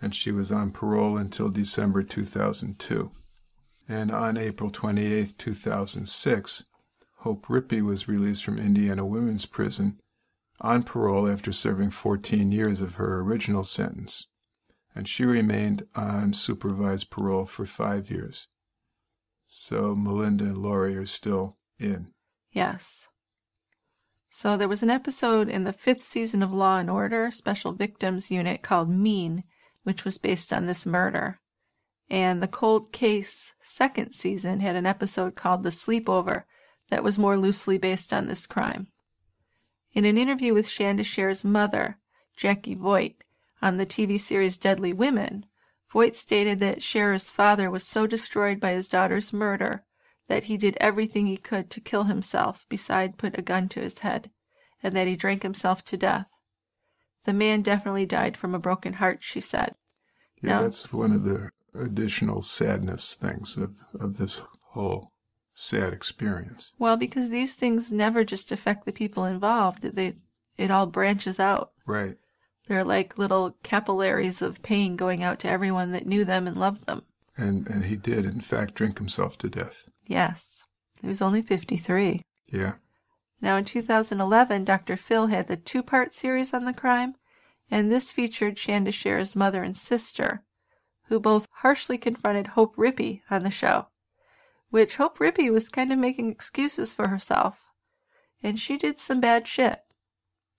and she was on parole until December 2002. And on April 28, 2006, Hope Rippey was released from Indiana Women's Prison on parole after serving 14 years of her original sentence, and she remained on supervised parole for 5 years. So Melinda and Laurie are still in. Yes. So there was an episode in the 5th season of Law & Order Special Victims Unit called Mean, which was based on this murder. And the Cold Case 2nd season had an episode called The Sleepover, that was more loosely based on this crime. In an interview with Shanda Scher's mother, Jackie Voigt, on the TV series Deadly Women, Voigt stated that Scher's father was so destroyed by his daughter's murder that he did everything he could to kill himself beside put a gun to his head, and that he drank himself to death. The man definitely died from a broken heart, she said. Yeah, now, that's one of the additional sadness things of this whole sad experience. Well, because these things never just affect the people involved. It all branches out. Right. They're like little capillaries of pain going out to everyone that knew them and loved them. And he did, in fact, drink himself to death. Yes. He was only 53. Yeah. Now, in 2011, Dr. Phil had the two-part series on the crime, and this featured Shanda Scher's mother and sister, who both harshly confronted Hope Rippey on the show, which Hope Rippey was kind of making excuses for herself. And she did some bad shit.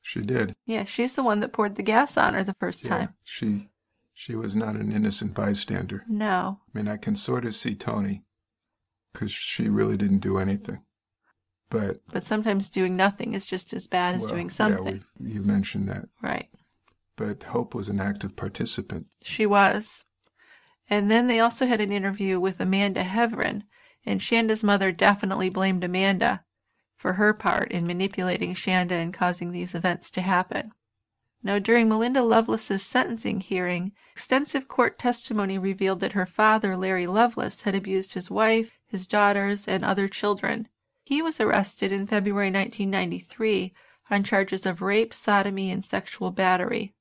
She did. Yeah, she's the one that poured the gas on her the first time. She was not an innocent bystander. No. I mean, I can sort of see Toni, because she really didn't do anything. But sometimes doing nothing is just as bad as doing something. Yeah, you mentioned that. Right. But Hope was an active participant. She was. And then they also had an interview with Amanda Heavrin, and Shanda's mother definitely blamed Amanda for her part in manipulating Shanda and causing these events to happen. Now, during Melinda Loveless's sentencing hearing, extensive court testimony revealed that her father, Larry Loveless, had abused his wife, his daughters, and other children. He was arrested in February 1993 on charges of rape, sodomy, and sexual battery.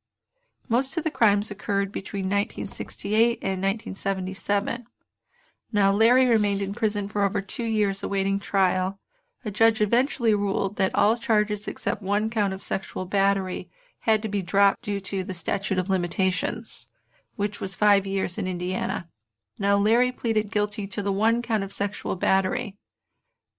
Most of the crimes occurred between 1968 and 1977. Now, Larry remained in prison for over 2 years awaiting trial. A judge eventually ruled that all charges except one count of sexual battery had to be dropped due to the statute of limitations, which was 5 years in Indiana. Now, Larry pleaded guilty to the one count of sexual battery,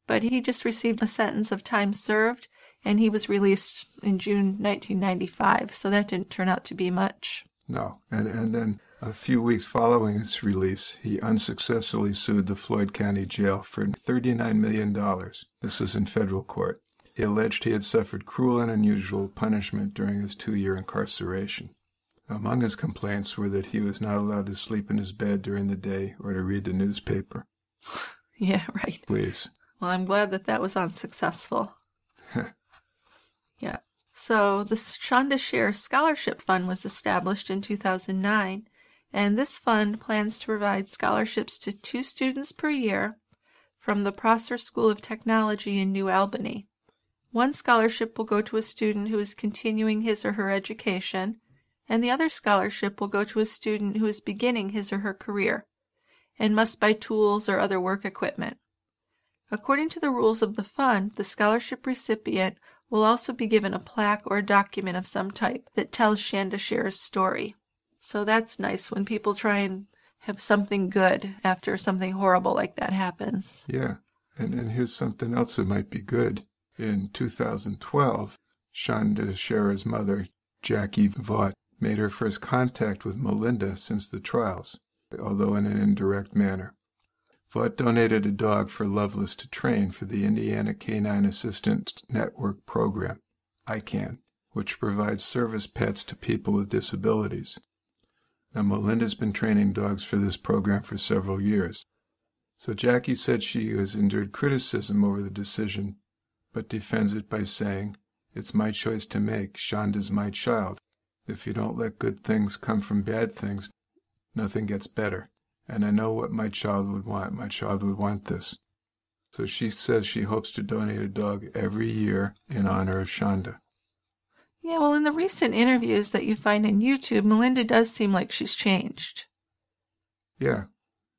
but he just received a sentence of time served, and he was released in June 1995, so that didn't turn out to be much. No, and then a few weeks following his release, he unsuccessfully sued the Floyd County Jail for $39 million. This is in federal court. He alleged he had suffered cruel and unusual punishment during his 2-year incarceration. Among his complaints were that he was not allowed to sleep in his bed during the day or to read the newspaper. Yeah, right. Please. Well, I'm glad that that was unsuccessful. Yeah. So the Shonda Scherer Scholarship Fund was established in 2009, and this fund plans to provide scholarships to 2 students per year from the Prosser School of Technology in New Albany. One scholarship will go to a student who is continuing his or her education, and the other scholarship will go to a student who is beginning his or her career and must buy tools or other work equipment. According to the rules of the fund, the scholarship recipient will also be given a plaque or a document of some type that tells Shanda Scherer's story. So that's nice when people try and have something good after something horrible like that happens. Yeah, and here's something else that might be good. In 2012, Shanda Scherer's mother, Jackie Vaught, made her first contact with Melinda since the trials, although in an indirect manner. Vaught donated a dog for Loveless to train for the Indiana Canine Assistance Network program, ICANN, which provides service pets to people with disabilities. Now, Melinda's been training dogs for this program for several years. So Jackie said she has endured criticism over the decision, but defends it by saying, "It's my choice to make. Shonda's my child. If you don't let good things come from bad things, nothing gets better. And I know what my child would want. My child would want this." So she says she hopes to donate a dog every year in honor of Shanda. Yeah, well, in the recent interviews that you find on YouTube, Melinda does seem like she's changed. Yeah,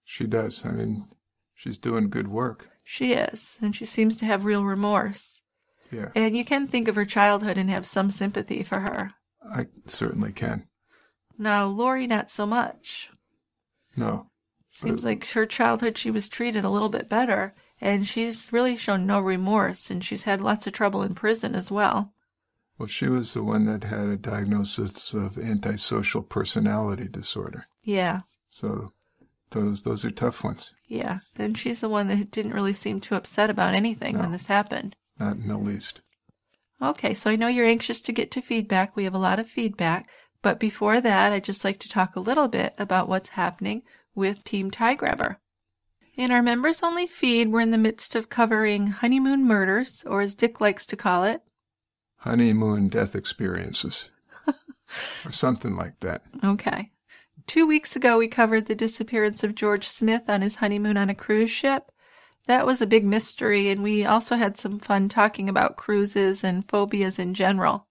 she does. I mean, she's doing good work. She is, and she seems to have real remorse. Yeah. And you can think of her childhood and have some sympathy for her. I certainly can. Now, Laurie, not so much. No. Seems like her childhood, she was treated a little bit better, and she's really shown no remorse, and she's had lots of trouble in prison as well. Well, she was the one that had a diagnosis of antisocial personality disorder. Yeah. So those are tough ones. Yeah, and she's the one that didn't really seem too upset about anything when this happened. Not in the least. Okay, so I know you're anxious to get to feedback. We have a lot of feedback. But before that, I'd just like to talk a little bit about what's happening with Team Tie Grabber. In our members-only feed, we're in the midst of covering honeymoon murders, or as Dick likes to call it, honeymoon death experiences, or something like that. Okay. 2 weeks ago, we covered the disappearance of George Smith on his honeymoon on a cruise ship. That was a big mystery, and we also had some fun talking about cruises and phobias in general.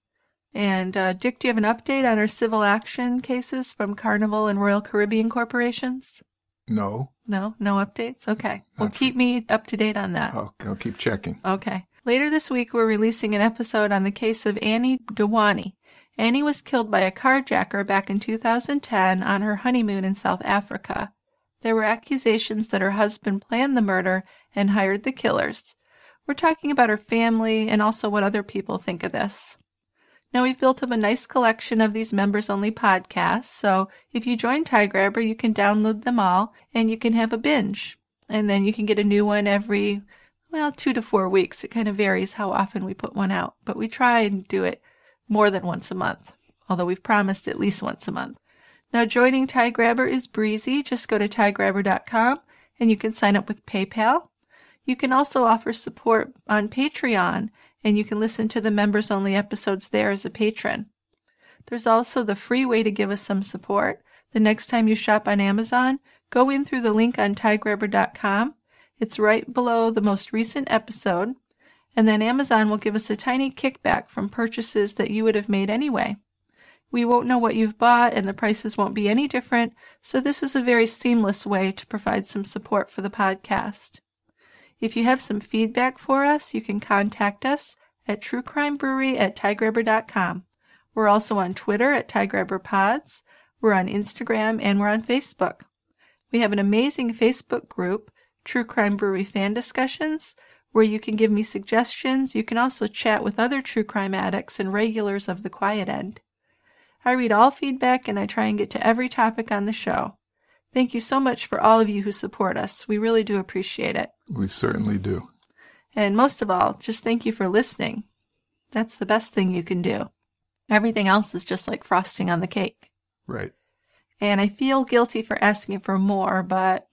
And Dick, do you have an update on our civil action cases from Carnival and Royal Caribbean corporations? No. No updates? Okay. Well, keep me up to date on that. I'll keep checking. Okay. Later this week, we're releasing an episode on the case of Annie Dewani. Annie was killed by a carjacker back in 2010 on her honeymoon in South Africa. There were accusations that her husband planned the murder and hired the killers. We're talking about her family and also what other people think of this. Now, we've built up a nice collection of these members-only podcasts, so if you join Tie Grabber, you can download them all, and you can have a binge. And then you can get a new one every, 2 to 4 weeks. It kind of varies how often we put one out, but we try and do it more than once a month, although we've promised at least once a month. Now, joining Tie Grabber is breezy. Just go to tiegrabber.com, and you can sign up with PayPal. You can also offer support on Patreon, and you can listen to the members-only episodes there as a patron. There's also the free way to give us some support. The next time you shop on Amazon, go in through the link on tiegrabber.com. It's right below the most recent episode, and then Amazon will give us a tiny kickback from purchases that you would have made anyway. We won't know what you've bought, and the prices won't be any different, so this is a very seamless way to provide some support for the podcast. If you have some feedback for us, you can contact us at truecrimebrewery@tiegrabber.com. We're also on Twitter at tiegrabberpods. We're on Instagram, and we're on Facebook. We have an amazing Facebook group, True Crime Brewery Fan Discussions, where you can give me suggestions. You can also chat with other true crime addicts and regulars of the Quiet End. I read all feedback, and I try and get to every topic on the show. Thank you so much for all of you who support us. We really do appreciate it. We certainly do. And most of all, just thank you for listening. That's the best thing you can do. Everything else is just like frosting on the cake. Right. And I feel guilty for asking for more, but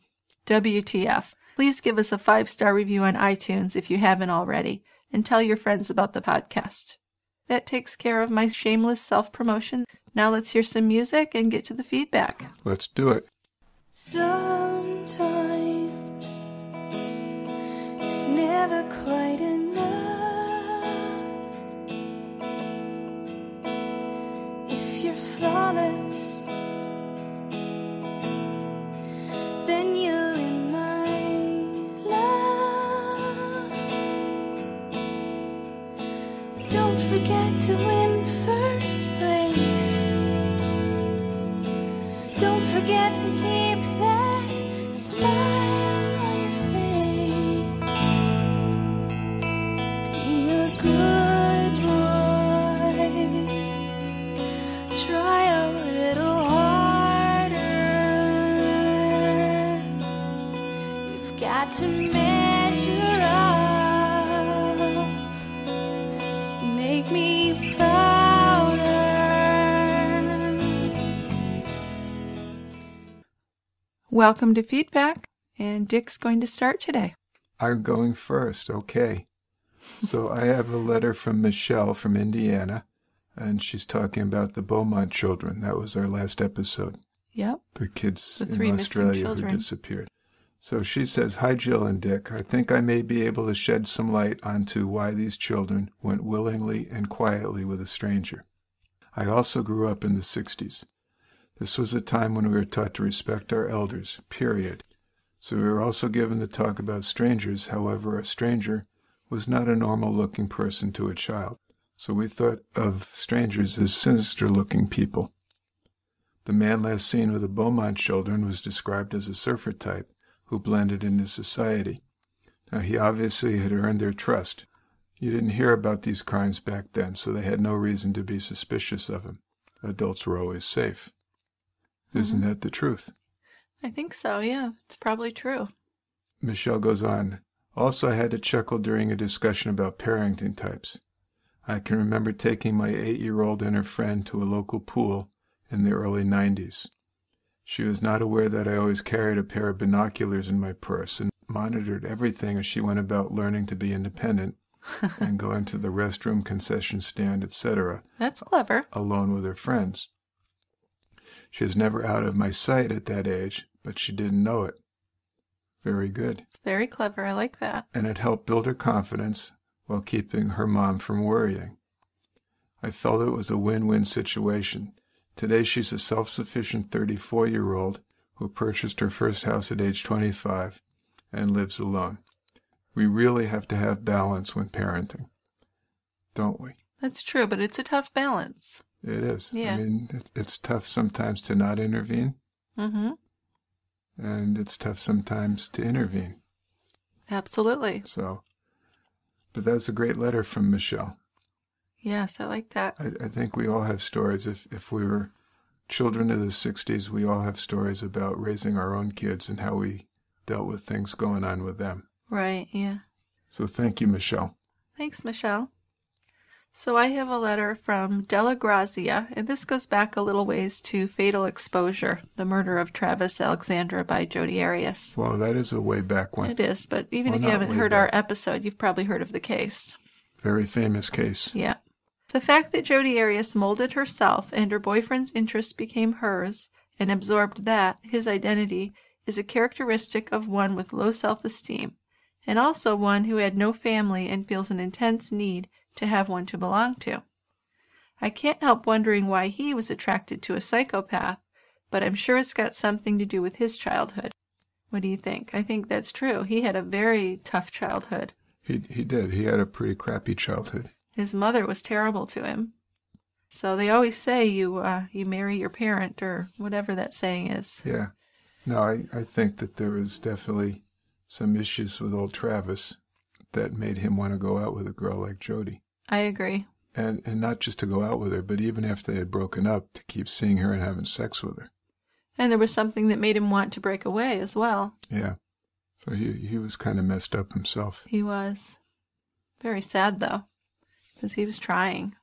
WTF. Please give us a 5-star review on iTunes if you haven't already, and tell your friends about the podcast. That takes care of my shameless self-promotion. Now let's hear some music and get to the feedback. Let's do it. Sometimes it's never quite enough. If you're flawless, then you're in my love. Don't forget to win first place. Don't forget to keep that smile on your face. Be a good boy. Try a little harder. You've got to measure up. Make me proud. Welcome to Feedback, and Dick's going to start today. I'm going first, okay. So I have a letter from Michelle from Indiana, and she's talking about the Beaumont children. That was our last episode. Yep. The kids in Australia who disappeared. So she says, "Hi, Jill and Dick. I think I may be able to shed some light onto why these children went willingly and quietly with a stranger. I also grew up in the 60s. This was a time when we were taught to respect our elders, period. So we were also given the talk about strangers. However, a stranger was not a normal-looking person to a child. So we thought of strangers as sinister-looking people. The man last seen with the Beaumont children was described as a surfer type who blended into society. Now, he obviously had earned their trust. You didn't hear about these crimes back then, so they had no reason to be suspicious of him. Adults were always safe." Isn't that the truth? I think so, yeah. It's probably true. Michelle goes on, "Also, I had to chuckle during a discussion about parenting types. I can remember taking my 8-year-old and her friend to a local pool in the early 90s. She was not aware that I always carried a pair of binoculars in my purse and monitored everything as she went about learning to be independent and going to the restroom, concession stand, etc. That's clever. Alone with her friends. She was never out of my sight at that age, but she didn't know it. Very good. It's very clever. I like that. And it helped build her confidence while keeping her mom from worrying. I felt it was a win-win situation. Today she's a self-sufficient 34-year-old who purchased her first house at age 25 and lives alone. We really have to have balance when parenting, don't we? That's true, but it's a tough balance. It is. Yeah. I mean, it's tough sometimes to not intervene. Mm-hmm. And it's tough sometimes to intervene. Absolutely. So, but that's a great letter from Michelle. Yes, I like that. I think we all have stories. If we were children of the 60s, we all have stories about raising our own kids and how we dealt with things going on with them. Right, yeah. So thank you, Michelle. Thanks, Michelle. So I have a letter from Della Grazia, and this goes back a little ways to Fatal Exposure, the murder of Travis Alexander by Jodi Arias. Well, that is a way back one. It is, but even if you haven't heard our episode, you've probably heard of the case. Very famous case. Yeah. The fact that Jodi Arias molded herself and her boyfriend's interests became hers and absorbed that, his identity, is a characteristic of one with low self-esteem, and also one who had no family and feels an intense need to have one to belong to. I can't help wondering why he was attracted to a psychopath, but I'm sure it's got something to do with his childhood. What do you think? I think that's true. He had a very tough childhood. He did. He had a pretty crappy childhood. His mother was terrible to him. So they always say you marry your parent, or whatever that saying is. Yeah. No, I think that there was definitely some issues with old Travis that made him want to go out with a girl like Jodi. I agree. And not just to go out with her, but even after they had broken up, to keep seeing her and having sex with her. And there was something that made him want to break away as well. Yeah. So he was kind of messed up himself. He was. Very sad, though. Because he was trying.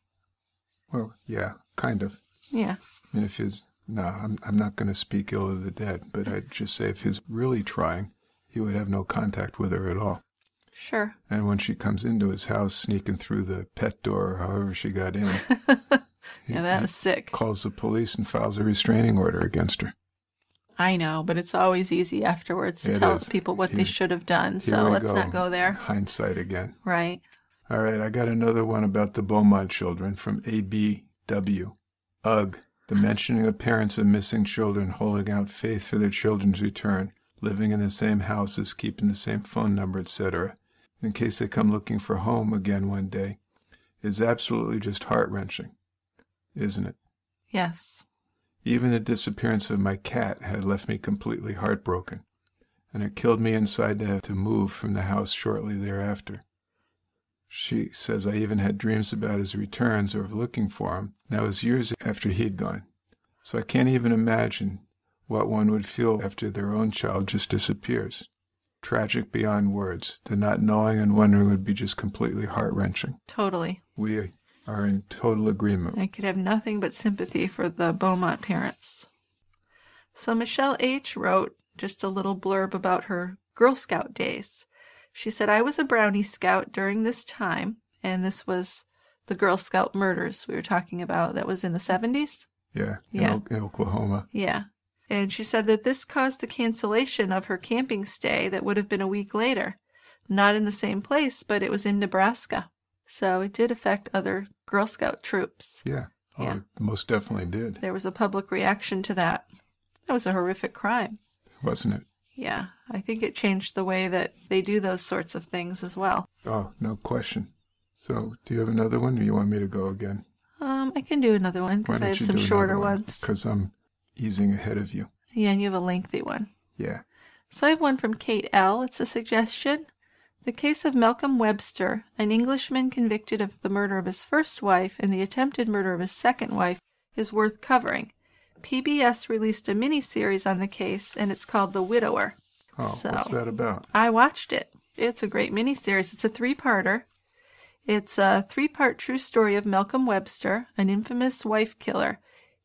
Well, yeah, kind of. Yeah. I mean, if he's... No, I'm not going to speak ill of the dead, but I'd just say if he's really trying, he would have no contact with her at all. Sure. And when she comes into his house, sneaking through the pet door or however she got in... Yeah, that was sick. Calls the police and files a restraining order against her. I know, but it's always easy afterwards to tell people what they should have done, so let's not go there. Hindsight again. Right. All right, I got another one about the Beaumont children from ABW. Ugh, the mentioning of parents of missing children holding out faith for their children's return, living in the same houses, keeping the same phone number, etc., in case they come looking for home again one day, is absolutely just heart-wrenching, isn't it? Yes. Even the disappearance of my cat had left me completely heartbroken, and it killed me inside to have to move from the house shortly thereafter. She says I even had dreams about his returns or of looking for him. That was years after he'd gone. So I can't even imagine what one would feel after their own child just disappears. Tragic beyond words. The not knowing and wondering would be just completely heart-wrenching. Totally. We are in total agreement. I could have nothing but sympathy for the Beaumont parents. So Michelle H. wrote just a little blurb about her Girl Scout days. She said, I was a Brownie Scout during this time, and this was the Girl Scout murders we were talking about. That was in the 70s? Yeah, in Oklahoma. Yeah. And she said that this caused the cancellation of her camping stay that would have been a week later. Not in the same place, but it was in Nebraska. So it did affect other Girl Scout troops. Yeah, It most definitely did. There was a public reaction to that. That was a horrific crime. Wasn't it? Yeah, I think it changed the way that they do those sorts of things as well. Oh, no question. So, do you have another one, or do you want me to go again? I can do another one, because I have some shorter ones. Because I'm easing ahead of you. Yeah, and you have a lengthy one. Yeah. So I have one from Kate L. It's a suggestion. The case of Malcolm Webster, an Englishman convicted of the murder of his first wife and the attempted murder of his second wife, is worth covering. PBS released a mini-series on the case, and it's called The Widower. Oh, so, what's that about? I watched it. It's a great mini-series. It's a three-parter. It's a three-part true story of Malcolm Webster, an infamous wife killer.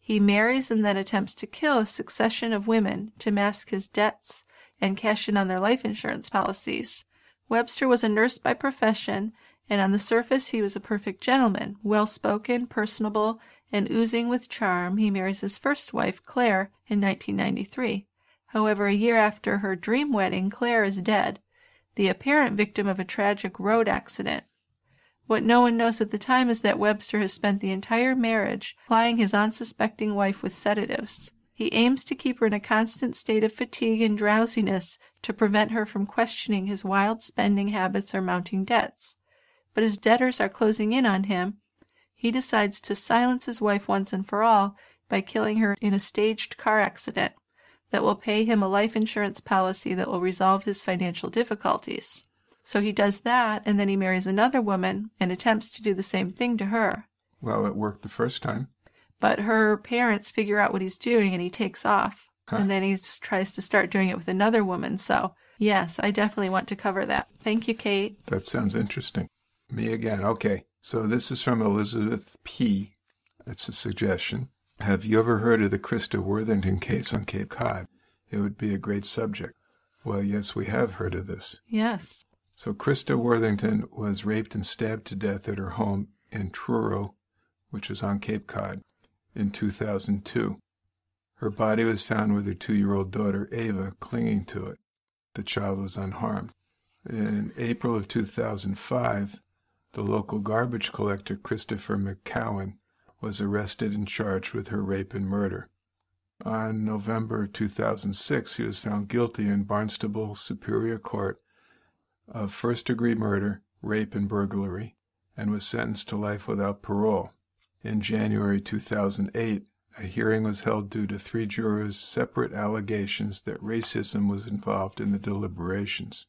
He marries and then attempts to kill a succession of women to mask his debts and cash in on their life insurance policies. Webster was a nurse by profession, and on the surface he was a perfect gentleman, well-spoken, personable, and oozing with charm. He marries his first wife, Claire, in 1993. However, a year after her dream wedding, Claire is dead, the apparent victim of a tragic road accident. What no one knows at the time is that Webster has spent the entire marriage plying his unsuspecting wife with sedatives. He aims to keep her in a constant state of fatigue and drowsiness to prevent her from questioning his wild spending habits or mounting debts. But as debtors are closing in on him, he decides to silence his wife once and for all by killing her in a staged car accident that will pay him a life insurance policy that will resolve his financial difficulties. So he does that, and then he marries another woman and attempts to do the same thing to her. Well, it worked the first time. But her parents figure out what he's doing, and he takes off. Huh. And then he just tries to start doing it with another woman. So, yes, I definitely want to cover that. Thank you, Kate. That sounds interesting. Me again. Okay. So this is from Elizabeth P. That's a suggestion. Have you ever heard of the Christa Worthington case on Cape Cod? It would be a great subject. Well, yes, we have heard of this. Yes. So Christa Worthington was raped and stabbed to death at her home in Truro, which was on Cape Cod, in 2002. Her body was found with her 2-year-old daughter, Ava, clinging to it. The child was unharmed. In April of 2005, the local garbage collector, Christopher McCowan, was arrested and charged with her rape and murder. On November 2006, he was found guilty in Barnstable Superior Court of first-degree murder, rape, and burglary, and was sentenced to life without parole. In January 2008, a hearing was held due to 3 jurors' separate allegations that racism was involved in the deliberations.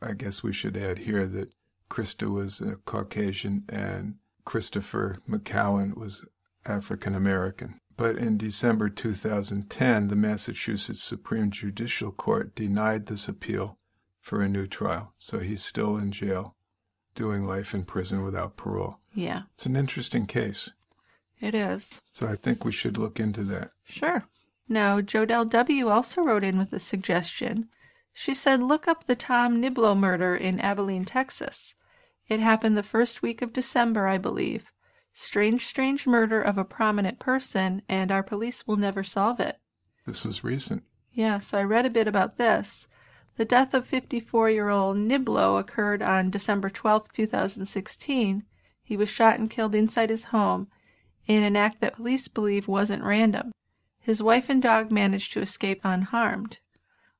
I guess we should add here that Christa was a Caucasian and Christopher McCowan was African-American. But in December 2010, the Massachusetts Supreme Judicial Court denied this appeal for a new trial. So he's still in jail, doing life in prison without parole. Yeah. It's an interesting case. It is. So I think we should look into that. Sure. Now, Jodel W. also wrote in with a suggestion. She said, look up the Tom Niblo murder in Abilene, Texas. It happened the first week of December, I believe. Strange, strange murder of a prominent person, and our police will never solve it. This was recent. Yeah, so I read a bit about this. The death of 54-year-old Niblo occurred on December 12, 2016. He was shot and killed inside his home in an act that police believe wasn't random. His wife and dog managed to escape unharmed.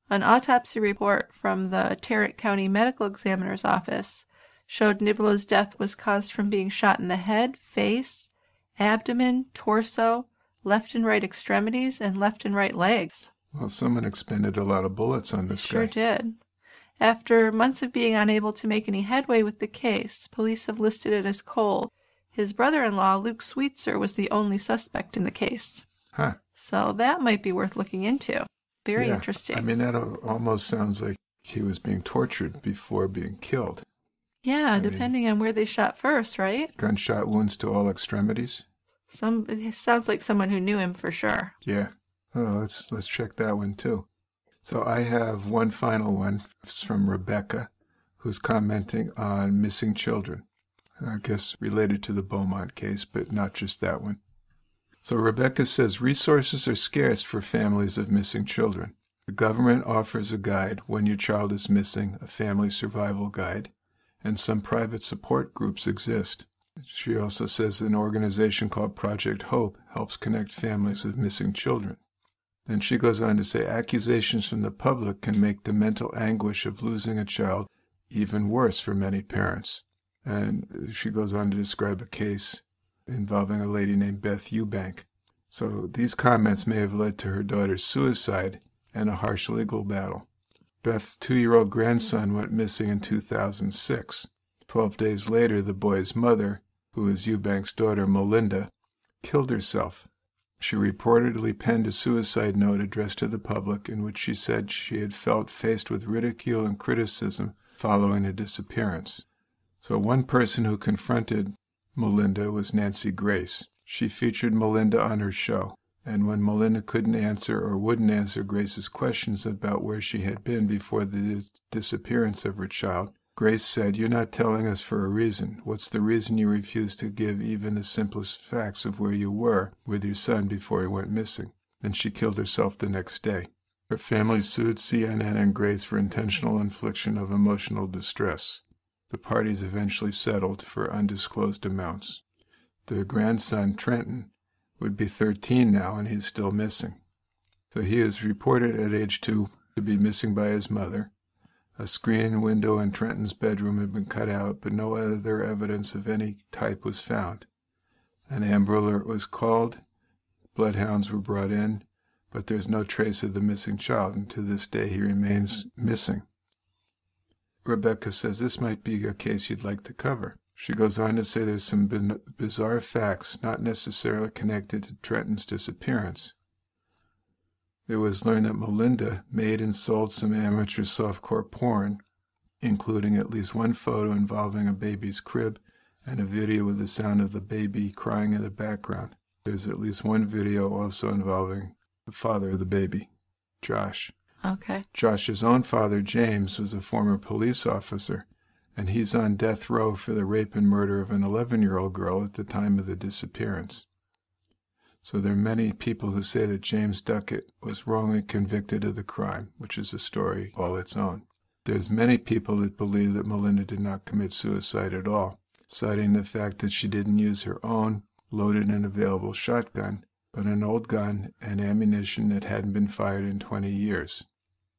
An autopsy report from the Tarrant County Medical Examiner's Office showed Niblo's death was caused from being shot in the head, face, abdomen, torso, left and right extremities, and left and right legs. Well, someone expended a lot of bullets on this guy. Sure did. After months of being unable to make any headway with the case, police have listed it as cold. His brother-in-law, Luke Sweetser, was the only suspect in the case. Huh. So that might be worth looking into. Very interesting. I mean, that almost sounds like he was being tortured before being killed. Yeah, depending on where they shot first, right? Gunshot wounds to all extremities. It sounds like someone who knew him for sure. Yeah. Oh, let's check that one, too. So I have one final one. It's from Rebecca, who's commenting on missing children. I guess related to the Beaumont case, but not just that one. So Rebecca says, resources are scarce for families of missing children. The government offers a guide, When Your Child is Missing, a Family Survival Guide, and some private support groups exist. She also says an organization called Project Hope helps connect families of missing children. And she goes on to say, accusations from the public can make the mental anguish of losing a child even worse for many parents. And she goes on to describe a case involving a lady named Beth Eubank. So these comments may have led to her daughter's suicide and a harsh legal battle. Beth's 2-year-old grandson went missing in 2006. 12 days later, the boy's mother, who is Eubank's daughter, Melinda, killed herself. She reportedly penned a suicide note addressed to the public in which she said she had felt faced with ridicule and criticism following her disappearance. So one person who confronted Melinda was Nancy Grace. She featured Melinda on her show, And when Melinda couldn't answer or wouldn't answer Grace's questions about where she had been before the disappearance of her child, Grace said, "You're not telling us for a reason. What's the reason you refuse to give even the simplest facts of where you were with your son before he went missing?" And she killed herself the next day. Her family sued CNN and Grace for intentional infliction of emotional distress. The parties eventually settled for undisclosed amounts. Their grandson, Trenton, would be 13 now, and he's still missing. So he is reported at age 2 to be missing by his mother. A screen window in Trenton's bedroom had been cut out, but no other evidence of any type was found. An Amber Alert was called, bloodhounds were brought in, but there's no trace of the missing child, and to this day he remains missing. Rebecca says this might be a case you'd like to cover. She goes on to say there's some bizarre facts not necessarily connected to Trenton's disappearance. It was learned that Melinda made and sold some amateur softcore porn, including at least one photo involving a baby's crib and a video with the sound of the baby crying in the background. There's at least one video also involving the father of the baby, Josh. Okay. Josh's own father, James, was a former police officer, and he's on death row for the rape and murder of an 11-year-old girl at the time of the disappearance. So there are many people who say that James Duckett was wrongly convicted of the crime, which is a story all its own. There's many people that believe that Melinda did not commit suicide at all, citing the fact that she didn't use her own loaded and available shotgun, but an old gun and ammunition that hadn't been fired in 20 years.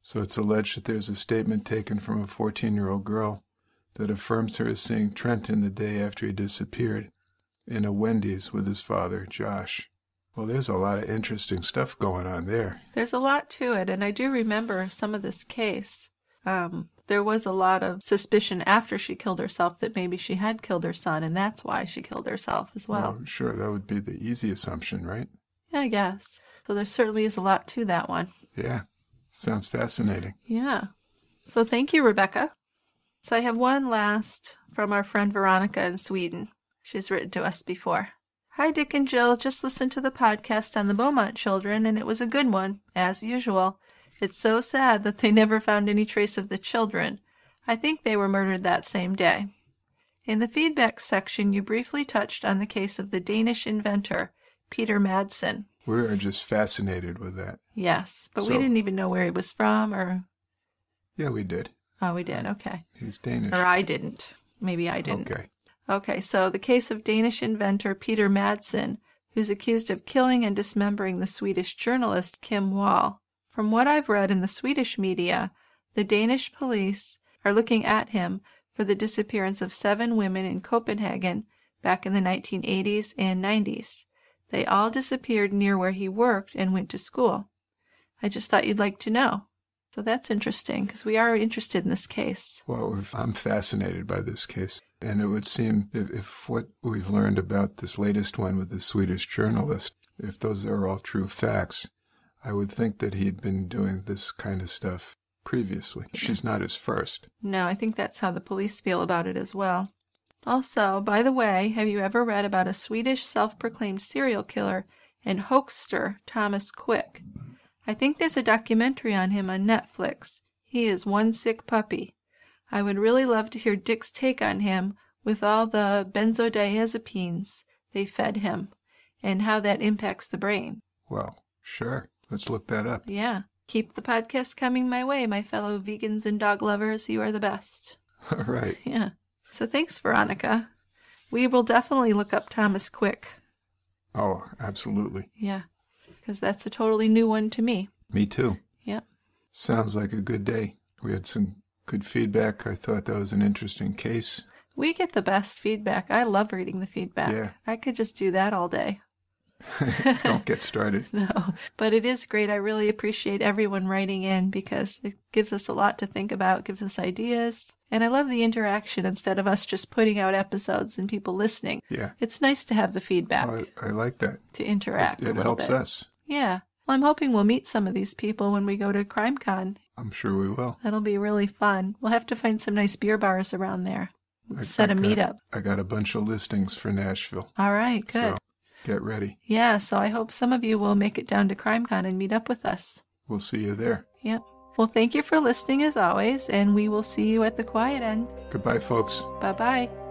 So it's alleged that there's a statement taken from a 14-year-old girl that affirms her as seeing Trenton the day after he disappeared in a Wendy's with his father, Josh. Well, there's a lot of interesting stuff going on there. There's a lot to it, and I do remember some of this case. There was a lot of suspicion after she killed herself that maybe she had killed her son, and that's why she killed herself as well. Well, sure, that would be the easy assumption, right? Yeah, I guess. So there certainly is a lot to that one. Yeah, sounds fascinating. Yeah. So thank you, Rebecca. So I have one last from our friend Veronica in Sweden. She's written to us before. Hi, Dick and Jill. Just listened to the podcast on the Beaumont children, and it was a good one, as usual. It's so sad that they never found any trace of the children. I think they were murdered that same day. In the feedback section, you briefly touched on the case of the Danish inventor, Peter Madsen. We are just fascinated with that. Yes, but so, we didn't even know where he was from, or... Yeah, we did. Oh, we did, okay. He's Danish. Or I didn't. Maybe I didn't. Okay. Okay, so the case of Danish inventor Peter Madsen, who's accused of killing and dismembering the Swedish journalist Kim Wall. From what I've read in the Swedish media, the Danish police are looking at him for the disappearance of 7 women in Copenhagen back in the 1980s and 90s. They all disappeared near where he worked and went to school. I just thought you'd like to know. So that's interesting, because we are interested in this case. Well, I'm fascinated by this case. And it would seem if what we've learned about this latest one with the Swedish journalist, if those are all true facts, I would think that he'd been doing this kind of stuff previously. She's not his first. No, I think that's how the police feel about it as well. Also, by the way, have you ever read about a Swedish self-proclaimed serial killer and hoaxster, Thomas Quick? I think there's a documentary on him on Netflix. He is one sick puppy. I would really love to hear Dick's take on him with all the benzodiazepines they fed him and how that impacts the brain. Well, sure. Let's look that up. Yeah. Keep the podcast coming my way, my fellow vegans and dog lovers. You are the best. All right. Yeah. So thanks, Veronica. We will definitely look up Thomas Quick. Oh, absolutely. Yeah. Because that's a totally new one to me. Me too. Yeah. Sounds like a good day. We had some... good feedback. I thought that was an interesting case. We get the best feedback. I love reading the feedback. Yeah. I could just do that all day. Don't get started. No, but it is great. I really appreciate everyone writing in because it gives us a lot to think about, gives us ideas. And I love the interaction instead of us just putting out episodes and people listening. Yeah. It's nice to have the feedback. Oh, I like that. To interact a little bit. It helps us. Yeah. Well, I'm hoping we'll meet some of these people when we go to CrimeCon. I'm sure we will. That'll be really fun. We'll have to find some nice beer bars around there. Set a meetup. I got a bunch of listings for Nashville. All right, good. So Get ready. Yeah, so I hope some of you will make it down to CrimeCon and meet up with us. We'll see you there. Yeah. Well, thank you for listening as always, and we will see you at the quiet end. Goodbye, folks. Bye-bye.